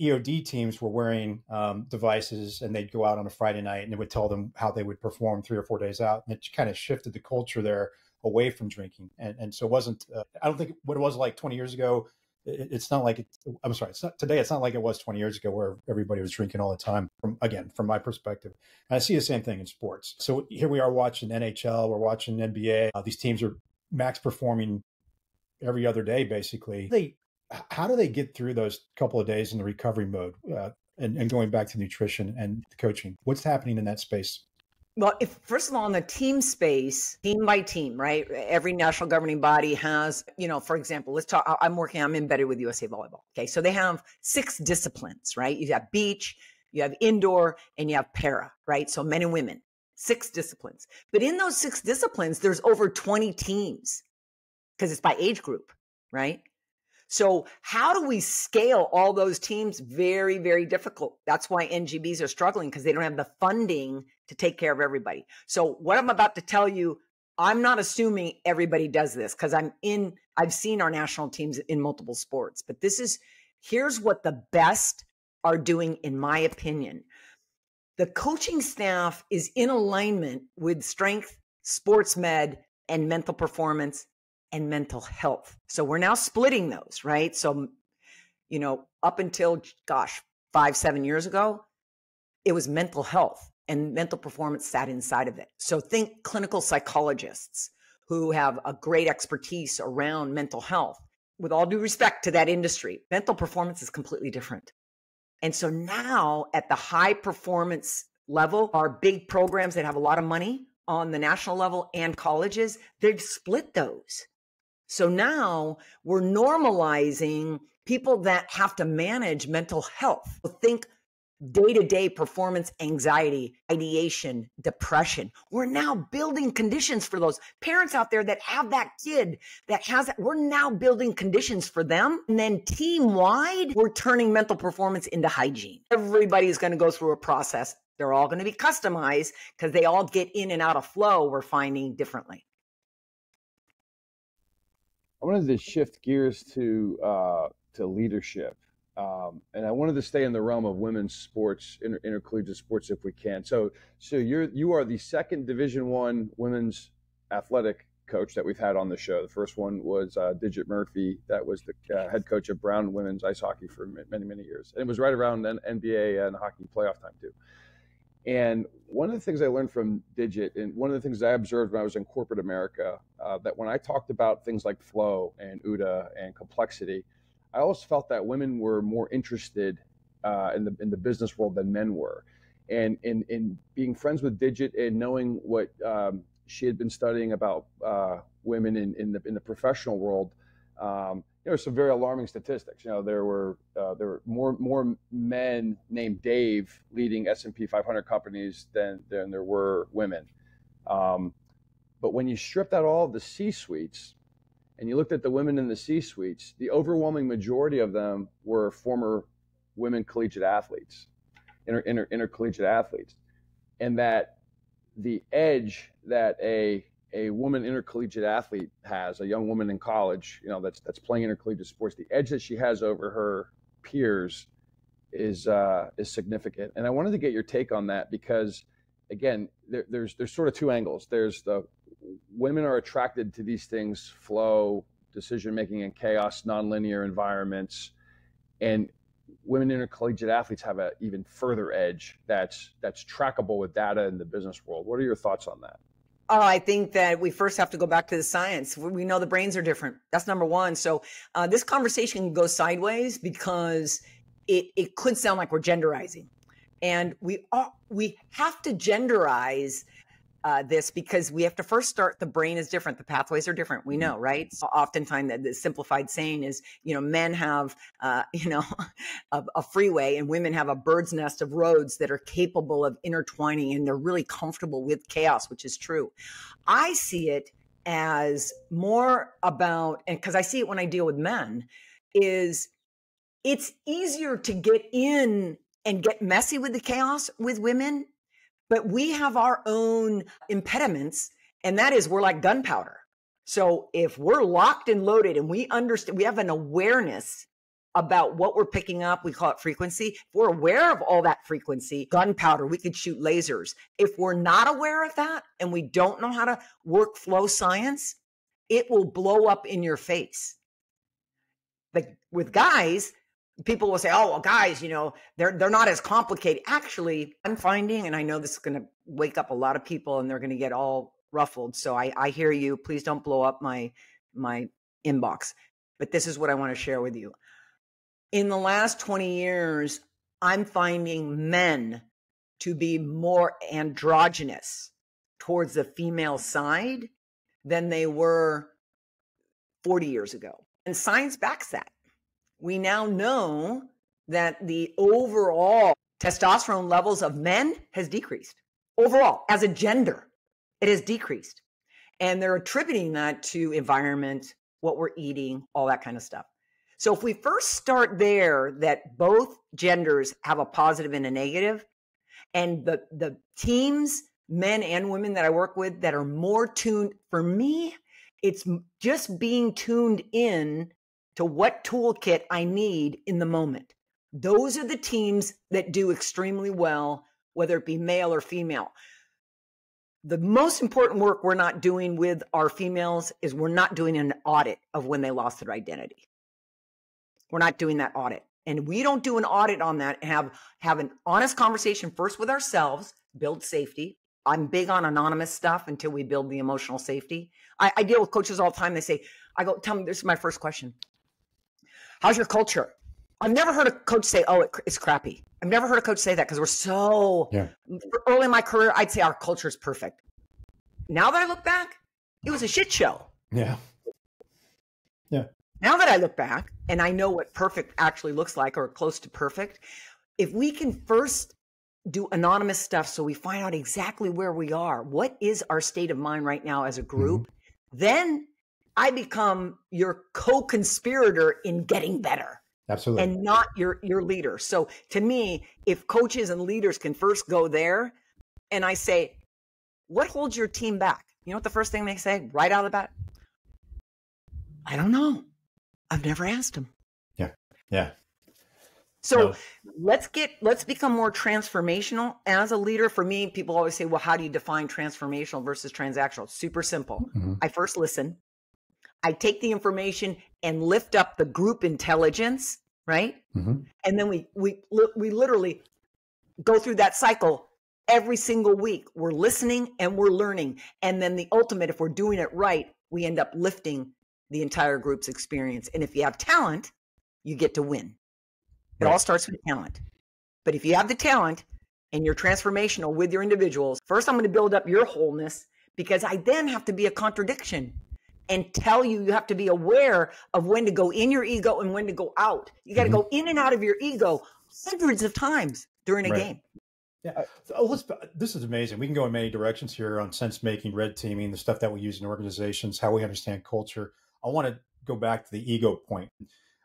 E O D teams were wearing um, devices, and they'd go out on a Friday night and it would tell them how they would perform three or four days out. And it kind of shifted the culture there away from drinking. And, and so it wasn't, uh, I don't think what it was like twenty years ago, it's not like it, I'm sorry, it's not today. It's not like it was twenty years ago where everybody was drinking all the time. From, again, from my perspective, and I see the same thing in sports. So here we are watching N H L, we're watching N B A. Uh, these teams are max performing every other day, basically. They, how do they get through those couple of days in the recovery mode uh, and, and going back to nutrition and the coaching? What's happening in that space? Well, if, first of all, in the team space, team by team, right? Every national governing body has, you know, for example, let's talk, I'm working, I'm embedded with U S A Volleyball. Okay. So they have six disciplines, right? You got beach, You have indoor and you have para, right? So men and women, six disciplines. But in those six disciplines, there's over twenty teams because it's by age group, right? So how do we scale all those teams? Very, very difficult. That's why N G Bs are struggling, because they don't have the funding to take care of everybody. So what I'm about to tell you, I'm not assuming everybody does this, because I'm in, I've seen our national teams in multiple sports, but this is, here's what the best are doing, in my opinion. The coaching staff is in alignment with strength, sports med, and mental performance and mental health. So we're now splitting those, right? So, you know, up until, gosh, five, seven years ago, it was mental health, and mental performance sat inside of it. So think clinical psychologists who have a great expertise around mental health. With all due respect to that industry, mental performance is completely different. And so now at the high performance level, our big programs that have a lot of money on the national level and colleges, they've split those. So now we're normalizing people that have to manage mental health. Think day-to-day performance anxiety, ideation, depression. We're now building conditions for those parents out there that have that kid that has that. We're now building conditions for them. And then team-wide, we're turning mental performance into hygiene. Everybody's going to go through a process. They're all going to be customized because they all get in and out of flow, we're finding, differently. I wanted to shift gears to, uh, to leadership. Um, and I wanted to stay in the realm of women's sports, inter intercollegiate sports, if we can. So, so you're you are the second Division I women's athletic coach that we've had on the show. The first one was uh, Digit Murphy, that was the uh, head coach of Brown women's ice hockey for many many years, and it was right around then N B A and hockey playoff time too. And one of the things I learned from Digit, and one of the things I observed when I was in corporate America, uh, that when I talked about things like flow and OODA and complexity, I always felt that women were more interested uh, in the in the business world than men were, and in in being friends with Digit and knowing what um, she had been studying about uh, women in in the in the professional world, um, there were some very alarming statistics. You know, there were uh, there were more more men named Dave leading S and P five hundred companies than than there were women, um, but when you strip out all of the C-suites, and you looked at the women in the C-suites, the overwhelming majority of them were former women collegiate athletes, inter, inter, intercollegiate athletes. And that the edge that a, a woman intercollegiate athlete has, a young woman in college, you know, that's, that's playing intercollegiate sports, the edge that she has over her peers is, uh, is significant. And I wanted to get your take on that, because again, there, there's, there's sort of two angles. There's the women are attracted to these things, flow, decision-making and chaos, nonlinear environments. And women intercollegiate athletes have an even further edge that's, that's trackable with data in the business world. What are your thoughts on that? Oh, I think that we first have to go back to the science. We know the brains are different. That's number one. So uh, this conversation can go sideways, because it, it could sound like we're genderizing. And we, are, we have to genderize Uh, this, because we have to first start, the brain is different. The pathways are different. We know, right? So oftentimes the, the simplified saying is, you know, men have, uh, you know, a, a freeway, and women have a bird's nest of roads that are capable of intertwining, and they're really comfortable with chaos, which is true. I see it as more about, and because I see it when I deal with men, is it's easier to get in and get messy with the chaos with women. But we have our own impediments, and that is we're like gunpowder. So if we're locked and loaded and we understand, we have an awareness about what we're picking up, we call it frequency. If we're aware of all that frequency, gunpowder, we could shoot lasers. If we're not aware of that and we don't know how to work flow science, it will blow up in your face. But with guys, people will say, oh, well, guys, you know, they're, they're not as complicated. Actually, I'm finding, and I know this is going to wake up a lot of people and they're going to get all ruffled. So I, I hear you. Please don't blow up my, my inbox. But this is what I want to share with you. In the last twenty years, I'm finding men to be more androgynous towards the female side than they were forty years ago. And science backs that. We now know that the overall testosterone levels of men has decreased. Overall, as a gender, it has decreased. And they're attributing that to environment, what we're eating, all that kind of stuff. So if we first start there, that both genders have a positive and a negative, and the, the teams, men and women that I work with that are more tuned, for me, it's just being tuned in to what toolkit I need in the moment. Those are the teams that do extremely well, whether it be male or female. The most important work we're not doing with our females is we're not doing an audit of when they lost their identity. We're not doing that audit. And we don't do an audit on that and have, have an honest conversation first with ourselves, build safety. I'm big on anonymous stuff until we build the emotional safety. I, I deal with coaches all the time. They say, I go, tell me, this is my first question. How's your culture? I've never heard a coach say, oh, it, it's crappy. I've never heard a coach say that because we're so, yeah. Early in my career, I'd say our culture is perfect. Now that I look back, it was a shit show. Yeah. Yeah. Now that I look back and I know what perfect actually looks like, or close to perfect, if we can first do anonymous stuff so we find out exactly where we are, what is our state of mind right now as a group, mm-hmm. then I become your co-conspirator in getting better. Absolutely. And not your, your leader. So to me, if coaches and leaders can first go there, and I say, what holds your team back? You know what the first thing they say right out of the bat? I don't know. I've never asked them. Yeah. Yeah. So no. let's get, let's become more transformational as a leader. For me, people always say, well, how do you define transformational versus transactional? Super simple. Mm-hmm. I first listen. I take the information and lift up the group intelligence, right? Mm-hmm. And then we, we, we literally go through that cycle every single week. We're listening and we're learning. And then the ultimate, if we're doing it right, we end up lifting the entire group's experience. And if you have talent, you get to win. It right. all starts with talent. But if you have the talent and you're transformational with your individuals, first I'm going to build up your wholeness, because I then have to be a contradiction and tell you, you have to be aware of when to go in your ego and when to go out. You got to mm-hmm. go in and out of your ego hundreds of times during a right. game. Yeah. Oh, let's, this is amazing. We can go in many directions here on sense making, red teaming, the stuff that we use in organizations, how we understand culture. I want to go back to the ego point.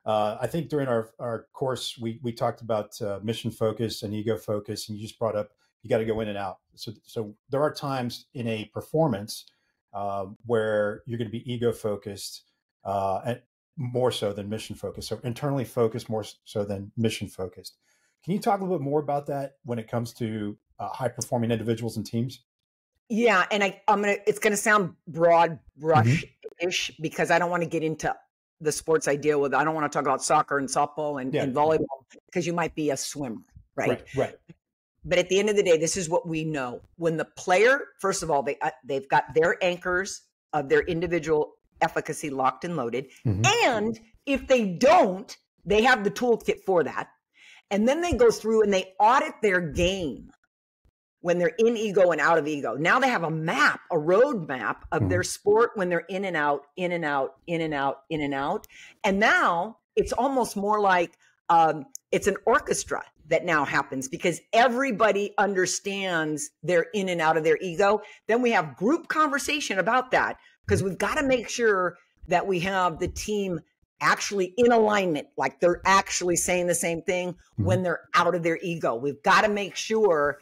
Uh, I think during our, our course, we, we talked about uh, mission focus and ego focus, and you just brought up, you got to go in and out. So, so there are times in a performance Uh, where you're going to be ego focused uh, and more so than mission focused. So internally focused more so than mission focused. Can you talk a little bit more about that when it comes to uh, high performing individuals and teams? Yeah. And I, I'm going to, it's going to sound broad brush ish mm-hmm. because I don't want to get into the sports I deal with. I don't want to talk about soccer and softball and, yeah. and volleyball, because you might be a swimmer, right? Right. right. But at the end of the day, this is what we know. When the player, first of all, they, uh, they've got their anchors of their individual efficacy locked and loaded. Mm-hmm. And if they don't, they have the toolkit for that. And then they go through and they audit their game when they're in ego and out of ego. Now they have a map, a road map of mm-hmm. their sport when they're in and out, in and out, in and out, in and out. And now it's almost more like um, it's an orchestra that now happens, because everybody understands they're in and out of their ego. Then we have group conversation about that, because we've got to make sure that we have the team actually in alignment, like they're actually saying the same thing mm-hmm. when they're out of their ego. We've got to make sure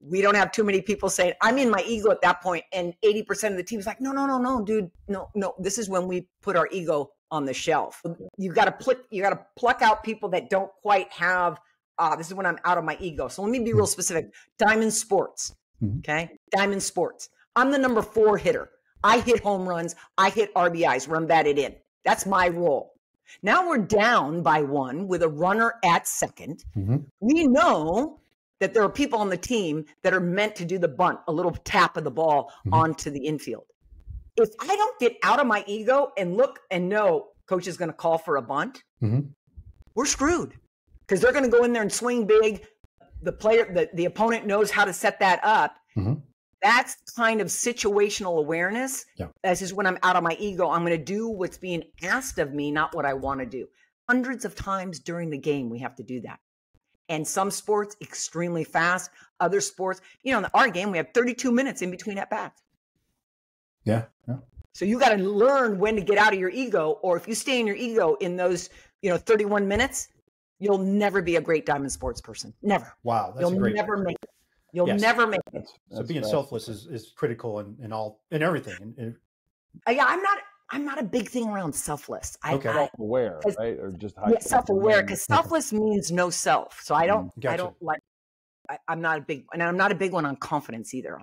we don't have too many people saying, I'm in my ego at that point, and eighty percent of the team's like, no, no, no, no, dude, no, no. This is when we put our ego on the shelf. You got to pluck, you got to pluck out people that don't quite have Ah, this is when I'm out of my ego. So let me be real specific. Diamond sports, okay? Diamond sports. I'm the number four hitter. I hit home runs. I hit R B Is, run batted in. That's my role. Now we're down by one with a runner at second. Mm-hmm. We know that there are people on the team that are meant to do the bunt, a little tap of the ball mm-hmm. onto the infield. If I don't get out of my ego and look and know coach is going to call for a bunt, mm-hmm. we're screwed. Because they're going to go in there and swing big. The player, the, the opponent knows how to set that up. Mm-hmm. That's kind of situational awareness. Yeah. This is when I'm out of my ego. I'm going to do what's being asked of me, not what I want to do. Hundreds of times during the game, we have to do that. And some sports extremely fast. Other sports, you know, in our game, we have thirty-two minutes in between at bats. Yeah. yeah. So you got to learn when to get out of your ego, or if you stay in your ego in those, you know, thirty-one minutes, you'll never be a great diamond sports person. Never. Wow. That's you'll a great never point. make it. You'll yes. never make it. So that's being bad. selfless is, is critical in, in all, in everything. In, in... Uh, yeah. I'm not, I'm not a big thing around selfless. I, okay. I, self-aware, right? Or just high yeah, self-aware, because selfless means no self. So I don't, gotcha. I don't like, I, I'm not a big, and I'm not a big one on confidence either.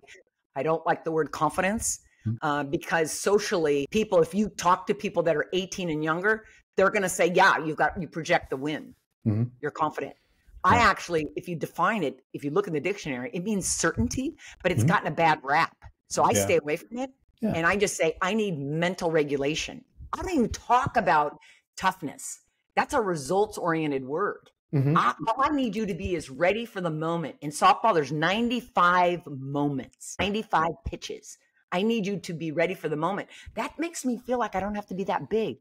I don't like the word confidence uh, because socially people, if you talk to people that are eighteen and younger, they're going to say, yeah, you've got, you project the win. Mm-hmm. You're confident. Yeah. I actually, if you define it, if you look in the dictionary, it means certainty, but it's mm-hmm. gotten a bad rap. So I yeah. stay away from it. Yeah. And I just say, I need mental regulation. I don't even talk about toughness. That's a results-oriented word. Mm-hmm. I, all I need you to be is ready for the moment. In softball, there's ninety-five moments, ninety-five pitches. I need you to be ready for the moment. That makes me feel like I don't have to be that big.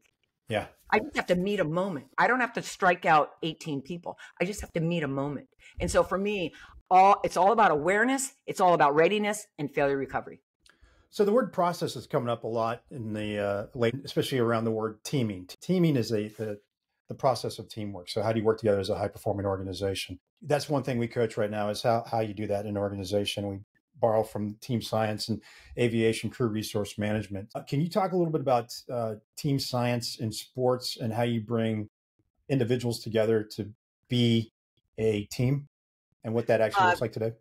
Yeah. I just have to meet a moment. I don't have to strike out eighteen people. I just have to meet a moment. And so for me, all it's all about awareness. It's all about readiness and failure recovery. So the word process is coming up a lot in the uh, late, especially around the word teaming. Teaming is a, the, the process of teamwork. So how do you work together as a high performing organization? That's one thing we coach right now is how, how you do that in an organization. We borrow from team science and aviation crew resource management. Uh, can you talk a little bit about uh, team science in sports and how you bring individuals together to be a team and what that actually uh, looks like today?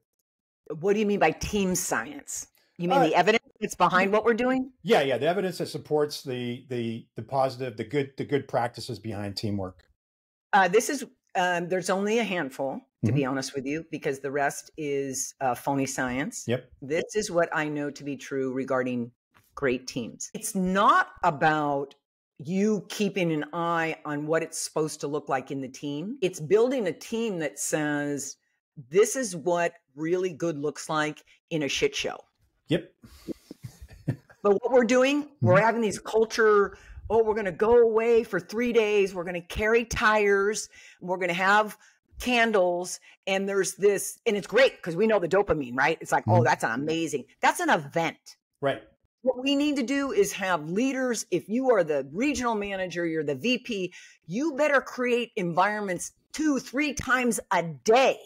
What do you mean by team science? You mean uh, the evidence that's behind what we're doing? Yeah, yeah, the evidence that supports the the the positive, the good, the good practices behind teamwork. Uh, this is um, there's only a handful, to mm-hmm. be honest with you, because the rest is uh, phony science. Yep. This is what I know to be true regarding great teams. It's not about you keeping an eye on what it's supposed to look like in the team. It's building a team that says this is what really good looks like in a shit show. Yep. But what we're doing, we're having these culture, oh, we're going to go away for three days. We're going to carry tires. We're going to have candles. And there's this, and it's great because we know the dopamine, right? It's like, mm-hmm. oh, that's amazing. That's an event. Right. What we need to do is have leaders. If you are the regional manager, you're the V P, you better create environments two, three times a day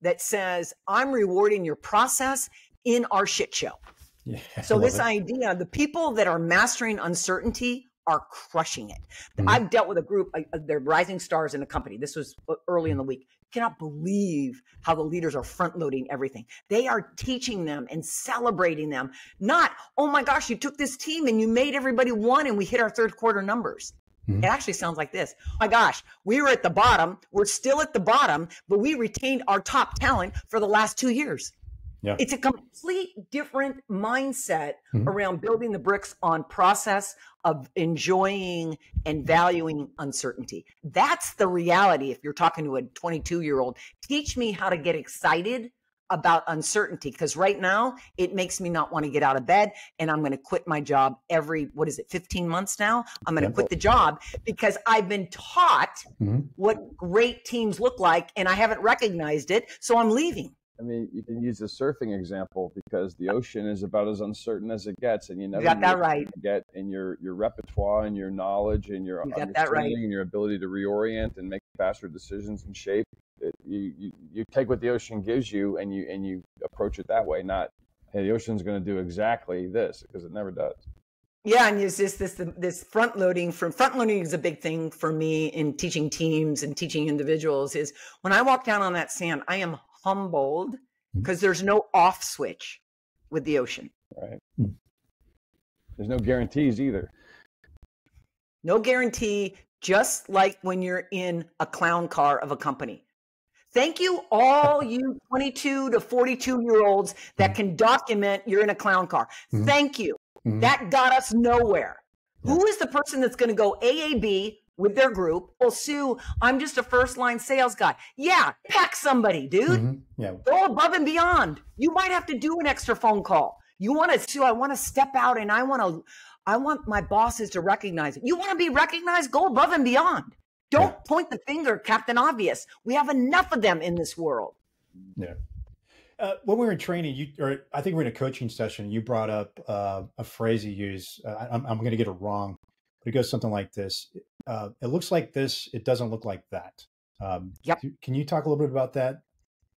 that says, I'm rewarding your process in our shit show. Yeah, so this it. idea, the people that are mastering uncertainty are crushing it. Mm-hmm. I've dealt with a group, uh, they're rising stars in the company. This was early in the week. You cannot believe how the leaders are front loading everything. They are teaching them and celebrating them. Not, oh my gosh, you took this team and you made everybody one and we hit our third quarter numbers. Mm-hmm. It actually sounds like this. Oh my gosh, we were at the bottom. We're still at the bottom, but we retained our top talent for the last two years. Yeah. It's a complete different mindset mm-hmm. around building the bricks on process of enjoying and valuing uncertainty. That's the reality. If you're talking to a twenty-two year old, teach me how to get excited about uncertainty. Because right now it makes me not want to get out of bed, and I'm going to quit my job every, what is it? fifteen months now. I'm going to yeah. quit the job because I've been taught mm-hmm. what great teams look like and I haven't recognized it. So I'm leaving. I mean, you can use the surfing example because the ocean is about as uncertain as it gets, and you never you got that right. get in your, your repertoire and your knowledge and your you understanding that right. and your ability to reorient and make faster decisions and shape. It, you, you you take what the ocean gives you and you and you approach it that way, not hey, the ocean's going to do exactly this, because it never does. Yeah, and it's just this this front loading. From front loading is a big thing for me in teaching teams and teaching individuals. Is when I walk down on that sand, I am humbled because there's no off switch with the ocean. Right. There's no guarantees either. No guarantee, just like when you're in a clown car of a company. Thank you, all you twenty-two to forty-two year olds that can document you're in a clown car. Mm-hmm. Thank you. Mm-hmm. That got us nowhere. Yeah. Who is the person that's going to go A A B with their group? Well, Sue, I'm just a first line sales guy. Yeah, pack somebody, dude. Mm-hmm. Yeah. Go above and beyond. You might have to do an extra phone call. You want to, Sue, I want to step out and I want to, I want my bosses to recognize it. You want to be recognized? Go above and beyond. Don't yeah. point the finger, Captain Obvious. We have enough of them in this world. Yeah. Uh, when we were in training, you, or I think we were in a coaching session, you brought up uh, a phrase you use. Uh, I'm, I'm going to get it wrong, but it goes something like this. Uh, it looks like this. It doesn't look like that. Um, yep. Can you talk a little bit about that?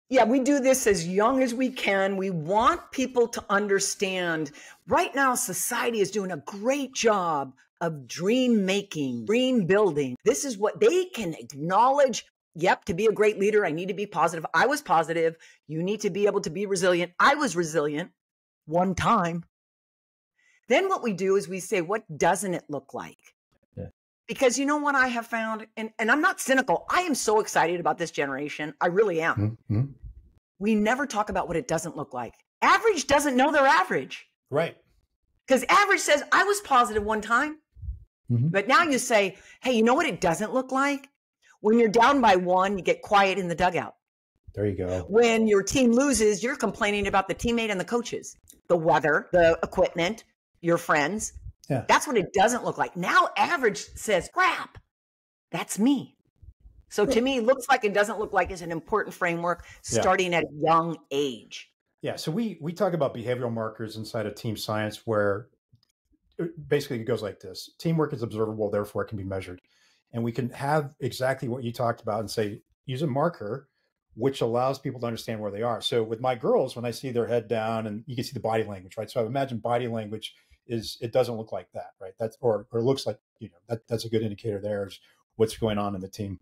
Yeah, we do this as young as we can. We want people to understand. Right now, society is doing a great job of dream making, dream building. This is what they can acknowledge. Yep, to be a great leader, I need to be positive. I was positive. You need to be able to be resilient. I was resilient one time. Then what we do is we say, what doesn't it look like? Yeah. Because you know what I have found? And, and I'm not cynical. I am so excited about this generation. I really am. Mm-hmm. We never talk about what it doesn't look like. Average doesn't know they're average. Right. Because average says, I was positive one time. Mm-hmm. But now you say, hey, you know what it doesn't look like? When you're down by one, you get quiet in the dugout. There you go. When your team loses, you're complaining about the teammate and the coaches, the weather, the equipment, your friends. Yeah. That's what it doesn't look like. Now average says, crap, that's me. So to me, looks like and doesn't look like is an important framework starting yeah. at a young age. Yeah. So we, we talk about behavioral markers inside of team science where basically it goes like this. Teamwork is observable, therefore it can be measured. And we can have exactly what you talked about and say, use a marker, which allows people to understand where they are. So with my girls, when I see their head down and you can see the body language, right? So I imagine body language is, it doesn't look like that, right? That's, or, or it looks like, you know, that, that's a good indicator there is what's going on in the team.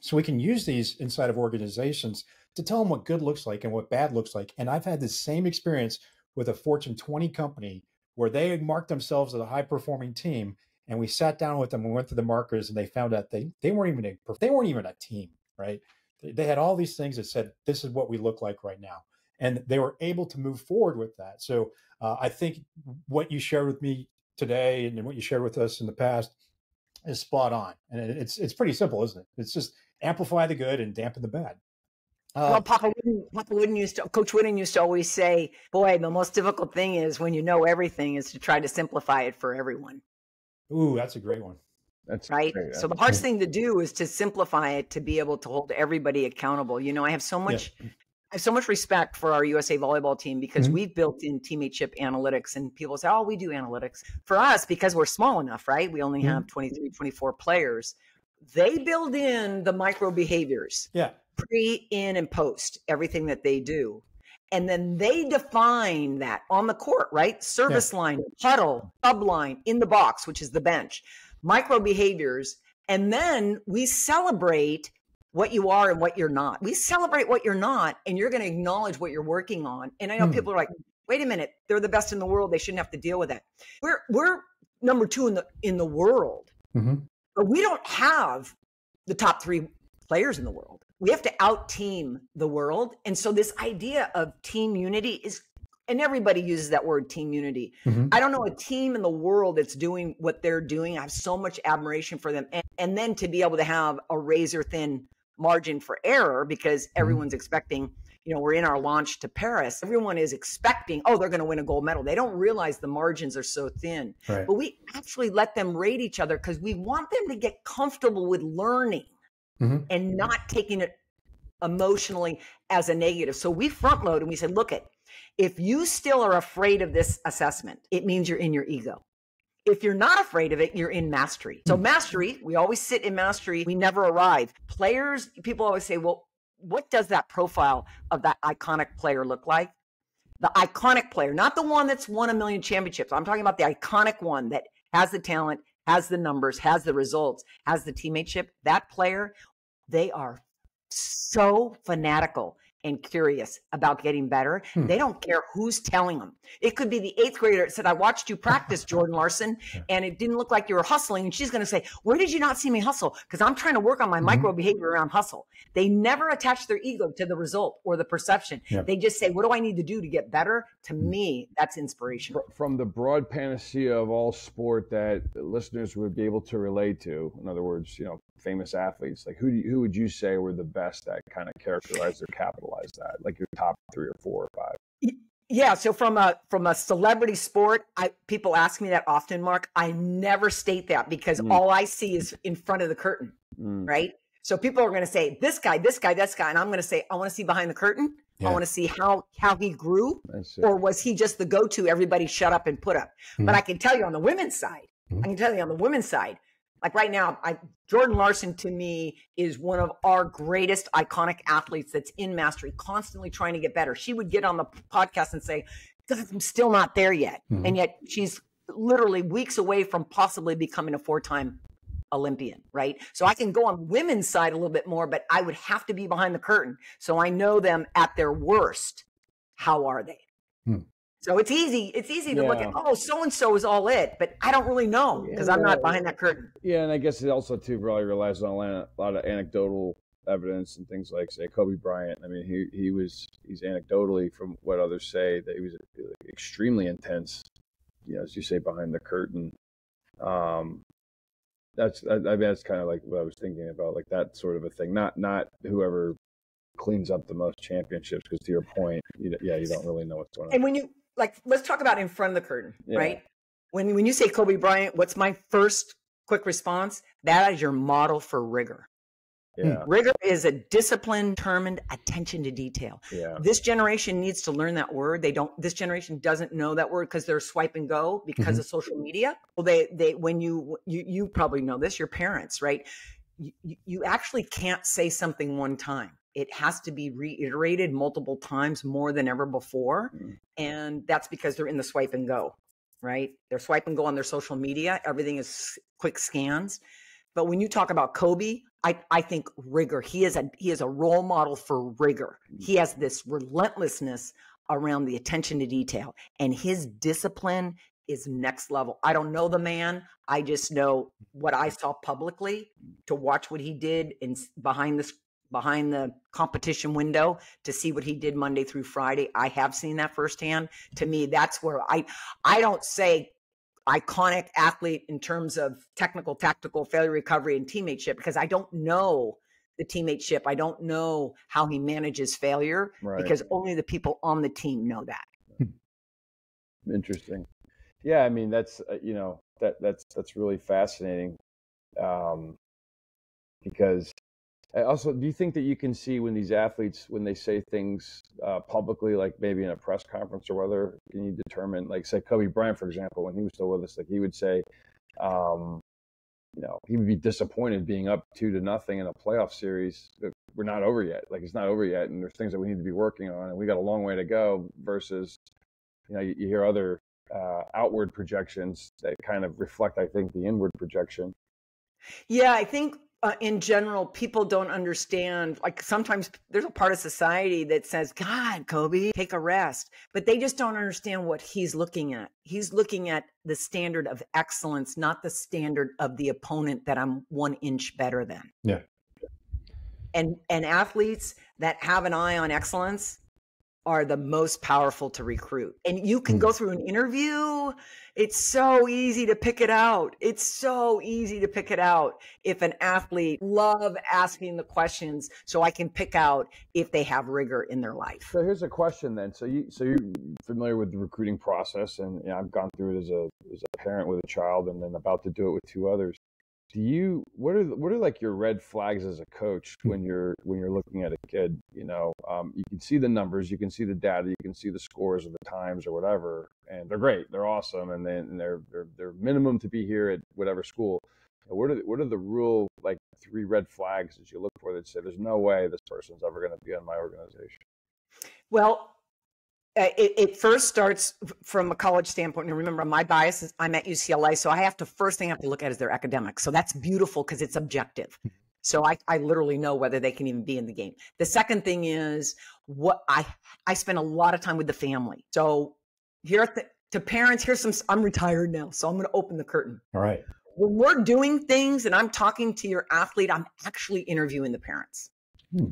So we can use these inside of organizations to tell them what good looks like and what bad looks like. And I've had the same experience with a Fortune twenty company where they marked themselves as a high performing team. And we sat down with them and went through the markers and they found out they, they weren't even, a, they weren't even a team, right? They, they had all these things that said, this is what we look like right now. And they were able to move forward with that. So uh, I think what you shared with me today and what you shared with us in the past is spot on. And it's, it's pretty simple, isn't it? It's just amplify the good and dampen the bad. Uh, well, Papa Wooden, Papa Wooden used to, Coach Wooden used to always say, boy, the most difficult thing is when you know everything is to try to simplify it for everyone. Ooh, that's a great one. That's right. Great. So the hardest thing to do is to simplify it, to be able to hold everybody accountable. You know, I have so much, yeah. I have so much respect for our U S A Volleyball team because mm-hmm. we've built in teammateship analytics and people say, oh, we do analytics for us because we're small enough, right? We only mm-hmm. have twenty-three, twenty-four players. They build in the micro behaviors, yeah, pre, in, and post everything that they do. And then they define that on the court, right? Service yeah. line, huddle, sub line, in the box, which is the bench, micro behaviors. And then we celebrate what you are and what you're not. We celebrate what you're not, and you're going to acknowledge what you're working on. And I know hmm. people are like, wait a minute, they're the best in the world. They shouldn't have to deal with that. We're, we're number two in the, in the world, mm-hmm. but we don't have the top three players in the world. We have to out team the world. And so this idea of team unity is, and everybody uses that word, team unity. Mm-hmm. I don't know a team in the world that's doing what they're doing. I have so much admiration for them. And, and then to be able to have a razor thin margin for error because everyone's mm-hmm. expecting, you know, we're in our launch to Paris. Everyone is expecting, oh, they're going to win a gold medal. They don't realize the margins are so thin, right. But we actually let them rate each other because we want them to get comfortable with learning. Mm-hmm. And not taking it emotionally as a negative. So we front load and we said, look, at, if you still are afraid of this assessment, it means you're in your ego. If you're not afraid of it, you're in mastery. So mastery, we always sit in mastery. We never arrive. Players, people always say, well, what does that profile of that iconic player look like? The iconic player, not the one that's won a million championships. I'm talking about the iconic one that has the talent, has the numbers, has the results, has the teammateship. That player, they are so fanatical and curious about getting better. Hmm. They don't care who's telling them. It could be the eighth grader that said, I watched you practice, Jordan Larson, yeah. and it didn't look like you were hustling. And she's going to say, where did you not see me hustle? Because I'm trying to work on my mm-hmm. micro behavior around hustle. They never attach their ego to the result or the perception. Yeah. They just say, what do I need to do to get better? To me, that's inspiration. From the broad panacea of all sport that listeners would be able to relate to, in other words, you know, famous athletes, like who do you, who would you say were the best that kind of characterized or capitalized that, like your top three or four or five? Yeah. So from a, from a celebrity sport, I, people ask me that often, Mark, I never state that because mm. all I see is in front of the curtain. Mm. Right? So people are going to say, this guy, this guy, this guy. And I'm going to say, I want to see behind the curtain. Yeah. I want to see how, how he grew, or was he just the go-to, everybody shut up and put up. Mm. But I can tell you on the women's side, mm. I can tell you on the women's side, like right now, I, Jordan Larson to me is one of our greatest iconic athletes that's in mastery, constantly trying to get better. She would get on the podcast and say, God, I'm still not there yet. Mm. And yet she's literally weeks away from possibly becoming a four-time Olympian, right? So I can go on women's side a little bit more, but I would have to be behind the curtain. So I know them at their worst. How are they? Hmm. So it's easy. It's easy to yeah. look at, oh, so-and-so is all it, but I don't really know because yeah. I'm not behind that curtain. Yeah. And I guess it also too probably relies on a lot of anecdotal evidence and things like, say, Kobe Bryant. I mean, he, he was, he's anecdotally from what others say that he was extremely intense, you know, as you say, behind the curtain. Um, That's, I mean, that's kind of like what I was thinking about, like that sort of a thing. Not, not whoever cleans up the most championships, because to your point, you, yeah, you don't really know what's going on. And when you, like, let's talk about in front of the curtain, yeah. right? When, when you say Kobe Bryant, what's my first quick response? That is your model for rigor. Yeah. Rigor is a discipline, determined attention to detail. Yeah. This generation needs to learn that word. They don't, this generation doesn't know that word because they're swipe and go because mm-hmm. of social media. Well, they, they, when you, you, you probably know this, your parents, right? You, you actually can't say something one time. It has to be reiterated multiple times more than ever before. Mm-hmm. And that's because they're in the swipe and go, right? They're swipe and go on their social media. Everything is quick scans. But when you talk about Kobe, I, I think rigor. He is a he is a role model for rigor. He has this relentlessness around the attention to detail, and his discipline is next level. I don't know the man. I just know what I saw publicly, to watch what he did in behind this behind the competition window, to see what he did Monday through Friday. I have seen that firsthand. To me, that's where I I don't say iconic athlete in terms of technical, tactical, failure recovery, and teammateship, because I don't know the teammateship. I don't know how he manages failure, right, because only the people on the team know that. Interesting. Yeah. I mean, that's, uh, you know, that that's, that's really fascinating. Um, because I also, do you think that you can see when these athletes, when they say things uh, publicly, like maybe in a press conference or whether, can you determine, like, say Kobe Bryant, for example, when he was still with us, like he would say, um, you know, he would be disappointed being up two to nothing in a playoff series. We're not over yet. Like, it's not over yet. And there's things that we need to be working on, and we got a long way to go, versus, you know, you, you hear other uh, outward projections that kind of reflect, I think, the inward projection. Yeah, I think. Uh, in general, people don't understand, like sometimes there's a part of society that says, God, Kobe, take a rest. But they just don't understand what he's looking at. He's looking at the standard of excellence, not the standard of the opponent that I'm one inch better than. Yeah. And, and athletes that have an eye on excellence are the most powerful to recruit. And you can go through an interview. It's so easy to pick it out. It's so easy to pick it out. If an athlete, love asking the questions, so I can pick out if they have rigor in their life. So here's a question then. So you, so you're familiar with the recruiting process, and you know, I've gone through it as a, as a parent with a child, and then about to do it with two others. Do you, what are, what are like your red flags as a coach when you're, when you're looking at a kid? You know, um, you can see the numbers, you can see the data, you can see the scores or the times or whatever, and they're great, they're awesome, and then they're, they're, they're minimum to be here at whatever school. What are the, what are the real, like, three red flags that you look for that say, there's no way this person's ever going to be on my organization? Well, Uh, it, it first starts from a college standpoint. And remember, my bias is I'm at U C L A, so I have to, first thing I have to look at is their academics. So that's beautiful because it's objective. So I, I literally know whether they can even be in the game. The second thing is what I, I spend a lot of time with the family. So here th to parents, here's some, I'm retired now, so I'm going to open the curtain. All right. When we're doing things and I'm talking to your athlete, I'm actually interviewing the parents. Hmm.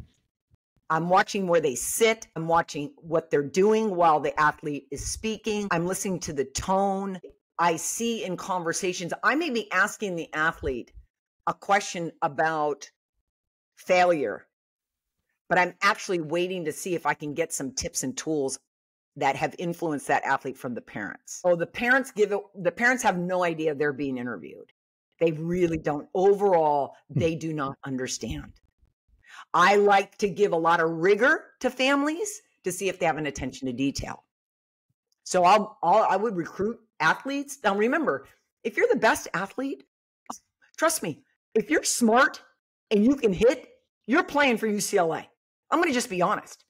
I'm watching where they sit. I'm watching what they're doing while the athlete is speaking. I'm listening to the tone. I see in conversations, I may be asking the athlete a question about failure, but I'm actually waiting to see if I can get some tips and tools that have influenced that athlete from the parents. Oh, the parents give it, the parents have no idea they're being interviewed. They really don't. Overall, they do not understand. I like to give a lot of rigor to families to see if they have an attention to detail. So I'll, I'll, I would recruit athletes. Now remember, if you're the best athlete, trust me, if you're smart and you can hit, you're playing for U C L A. I'm going to just be honest.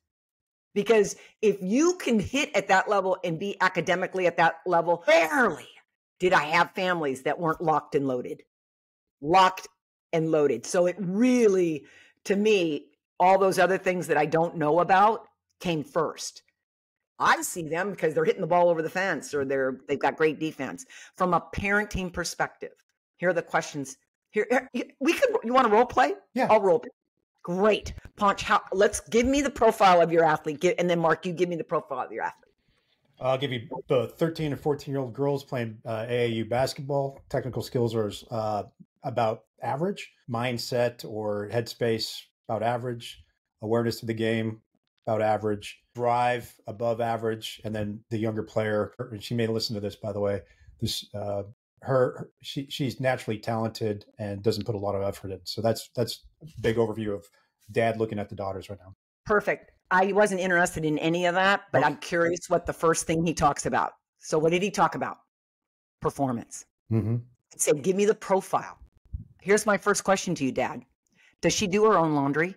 Because if you can hit at that level and be academically at that level, barely did I have families that weren't locked and loaded. Locked and loaded. So it really, to me, all those other things that I don't know about came first. I see them because they're hitting the ball over the fence or they're, they've got great defense. From a parenting perspective, here are the questions. Here, we could, you want to role play? Yeah. I'll role play. Great. Ponch, how, let's give me the profile of your athlete. Get, and then, Mark, you give me the profile of your athlete. I'll give you both thirteen and fourteen-year-old girls playing uh, A A U basketball. Technical skills are uh, about average. Mindset or headspace, about average. Awareness of the game, about average. Drive, above average. And then the younger player, and she may listen to this, by the way, this uh, her she she's naturally talented and doesn't put a lot of effort in. So that's that's a big overview of dad looking at the daughters right now. Perfect. I wasn't interested in any of that, but okay. I'm curious what the first thing he talks about. So what did he talk about? Performance. Mm-hmm. He said, give me the profile. Here's my first question to you, Dad. Does she do her own laundry?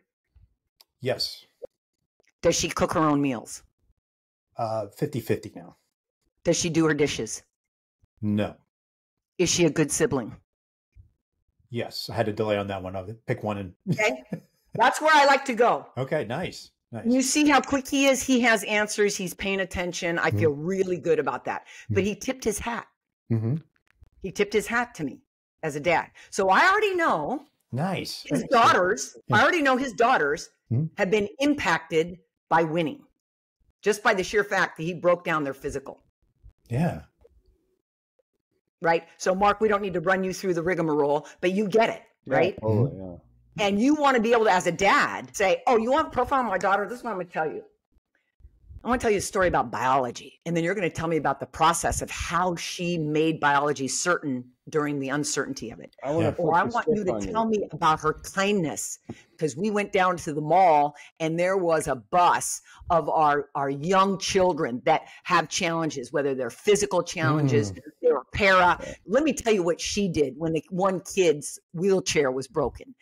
Yes. Does she cook her own meals? Uh, fifty fifty now. Does she do her dishes? No. Is she a good sibling? Yes. I had a delay on that one. I'll pick one. And okay. That's where I like to go. Okay. Nice. Nice. You see how quick he is. He has answers. He's paying attention. I mm-hmm. feel really good about that. Mm-hmm. But he tipped his hat. Mm-hmm. He tipped his hat to me as a dad. So I already know. Nice. His nice. daughters. Yeah. I already know his daughters mm-hmm. have been impacted by winning. Just by the sheer fact that he broke down their physical. Yeah. Right. So, Mark, we don't need to run you through the rigmarole, but you get it. Right. Yeah, totally, yeah. And you want to be able to, as a dad, say, oh, you want to profile my daughter? This is what I'm going to tell you. I want to tell you a story about biology. And then you're going to tell me about the process of how she made biology certain during the uncertainty of it. I want yeah. to or I want you to tell you. me about her kindness, because we went down to the mall and there was a bus of our, our young children that have challenges, whether they're physical challenges, mm. they're para. Let me tell you what she did when the one kid's wheelchair was broken.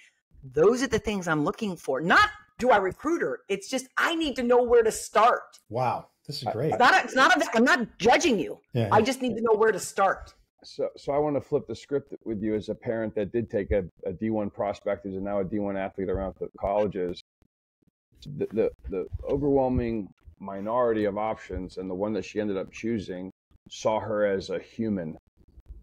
Those are the things I'm looking for. Not do I recruit her? It's just, I need to know where to start. Wow. This is great. It's not, a, it's not a, I'm not judging you. Yeah, I just need to know where to start. So, so I want to flip the script with you as a parent that did take a, a D one prospect who's now a D one athlete around the colleges. The, the, the overwhelming minority of options and the one that she ended up choosing saw her as a human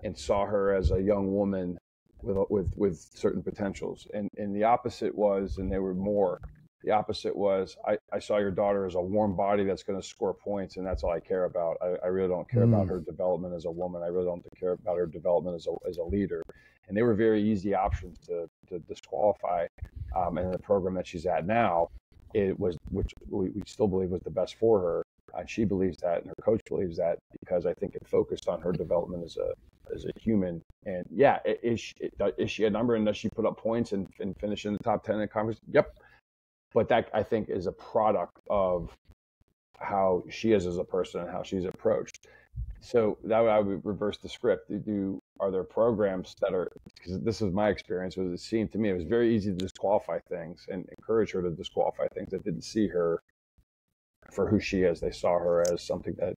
and saw her as a young woman with, with, with certain potentials. And, and the opposite was, and they were more. The opposite was, I, I saw your daughter as a warm body that's going to score points, and that's all I care about. I, I really don't care mm. about her development as a woman. I really don't care about her development as a, as a leader. And they were very easy options to, to disqualify. Um, and the program that she's at now, it was, which we, we still believe was the best for her. Uh, she believes that, and her coach believes that, because I think it focused on her development as a as a human. And yeah, is she, is she a number, and does she put up points and, and finish in the top ten in the conference? Yep. But that, I think, is a product of how she is as a person and how she's approached. So that would, I would reverse the script. Do are there programs that are, because this is my experience, was it seemed to me it was very easy to disqualify things and encourage her to disqualify things that didn't see her for who she is. They saw her as something that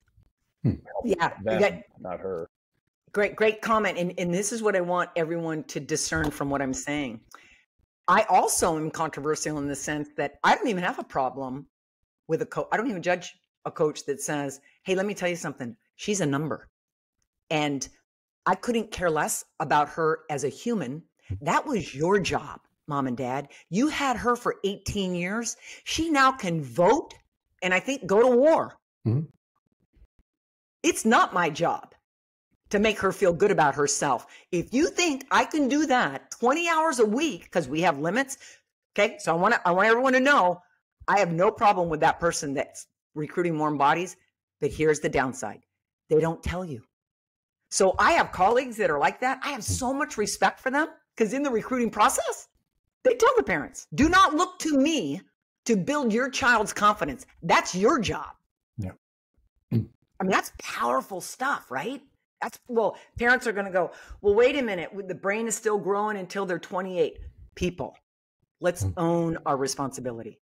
helped yeah, them, got, not her. Great, great comment. And, and this is what I want everyone to discern from what I'm saying. I also am controversial in the sense that I don't even have a problem with a coach. I don't even judge a coach that says, hey, let me tell you something. She's a number. And I couldn't care less about her as a human. That was your job, Mom and Dad. You had her for eighteen years. She now can vote and I think go to war. Mm-hmm. It's not my job to make her feel good about herself. If you think I can do that twenty hours a week, because we have limits, okay? So I want to, I want everyone to know, I have no problem with that person that's recruiting warm bodies, but here's the downside. They don't tell you. So I have colleagues that are like that. I have so much respect for them because in the recruiting process, they tell the parents, do not look to me to build your child's confidence. That's your job. Yeah. I mean, that's powerful stuff, right? That's, well, parents are going to go, well, wait a minute. The brain is still growing until they're twenty-eight. People, let's own our responsibility.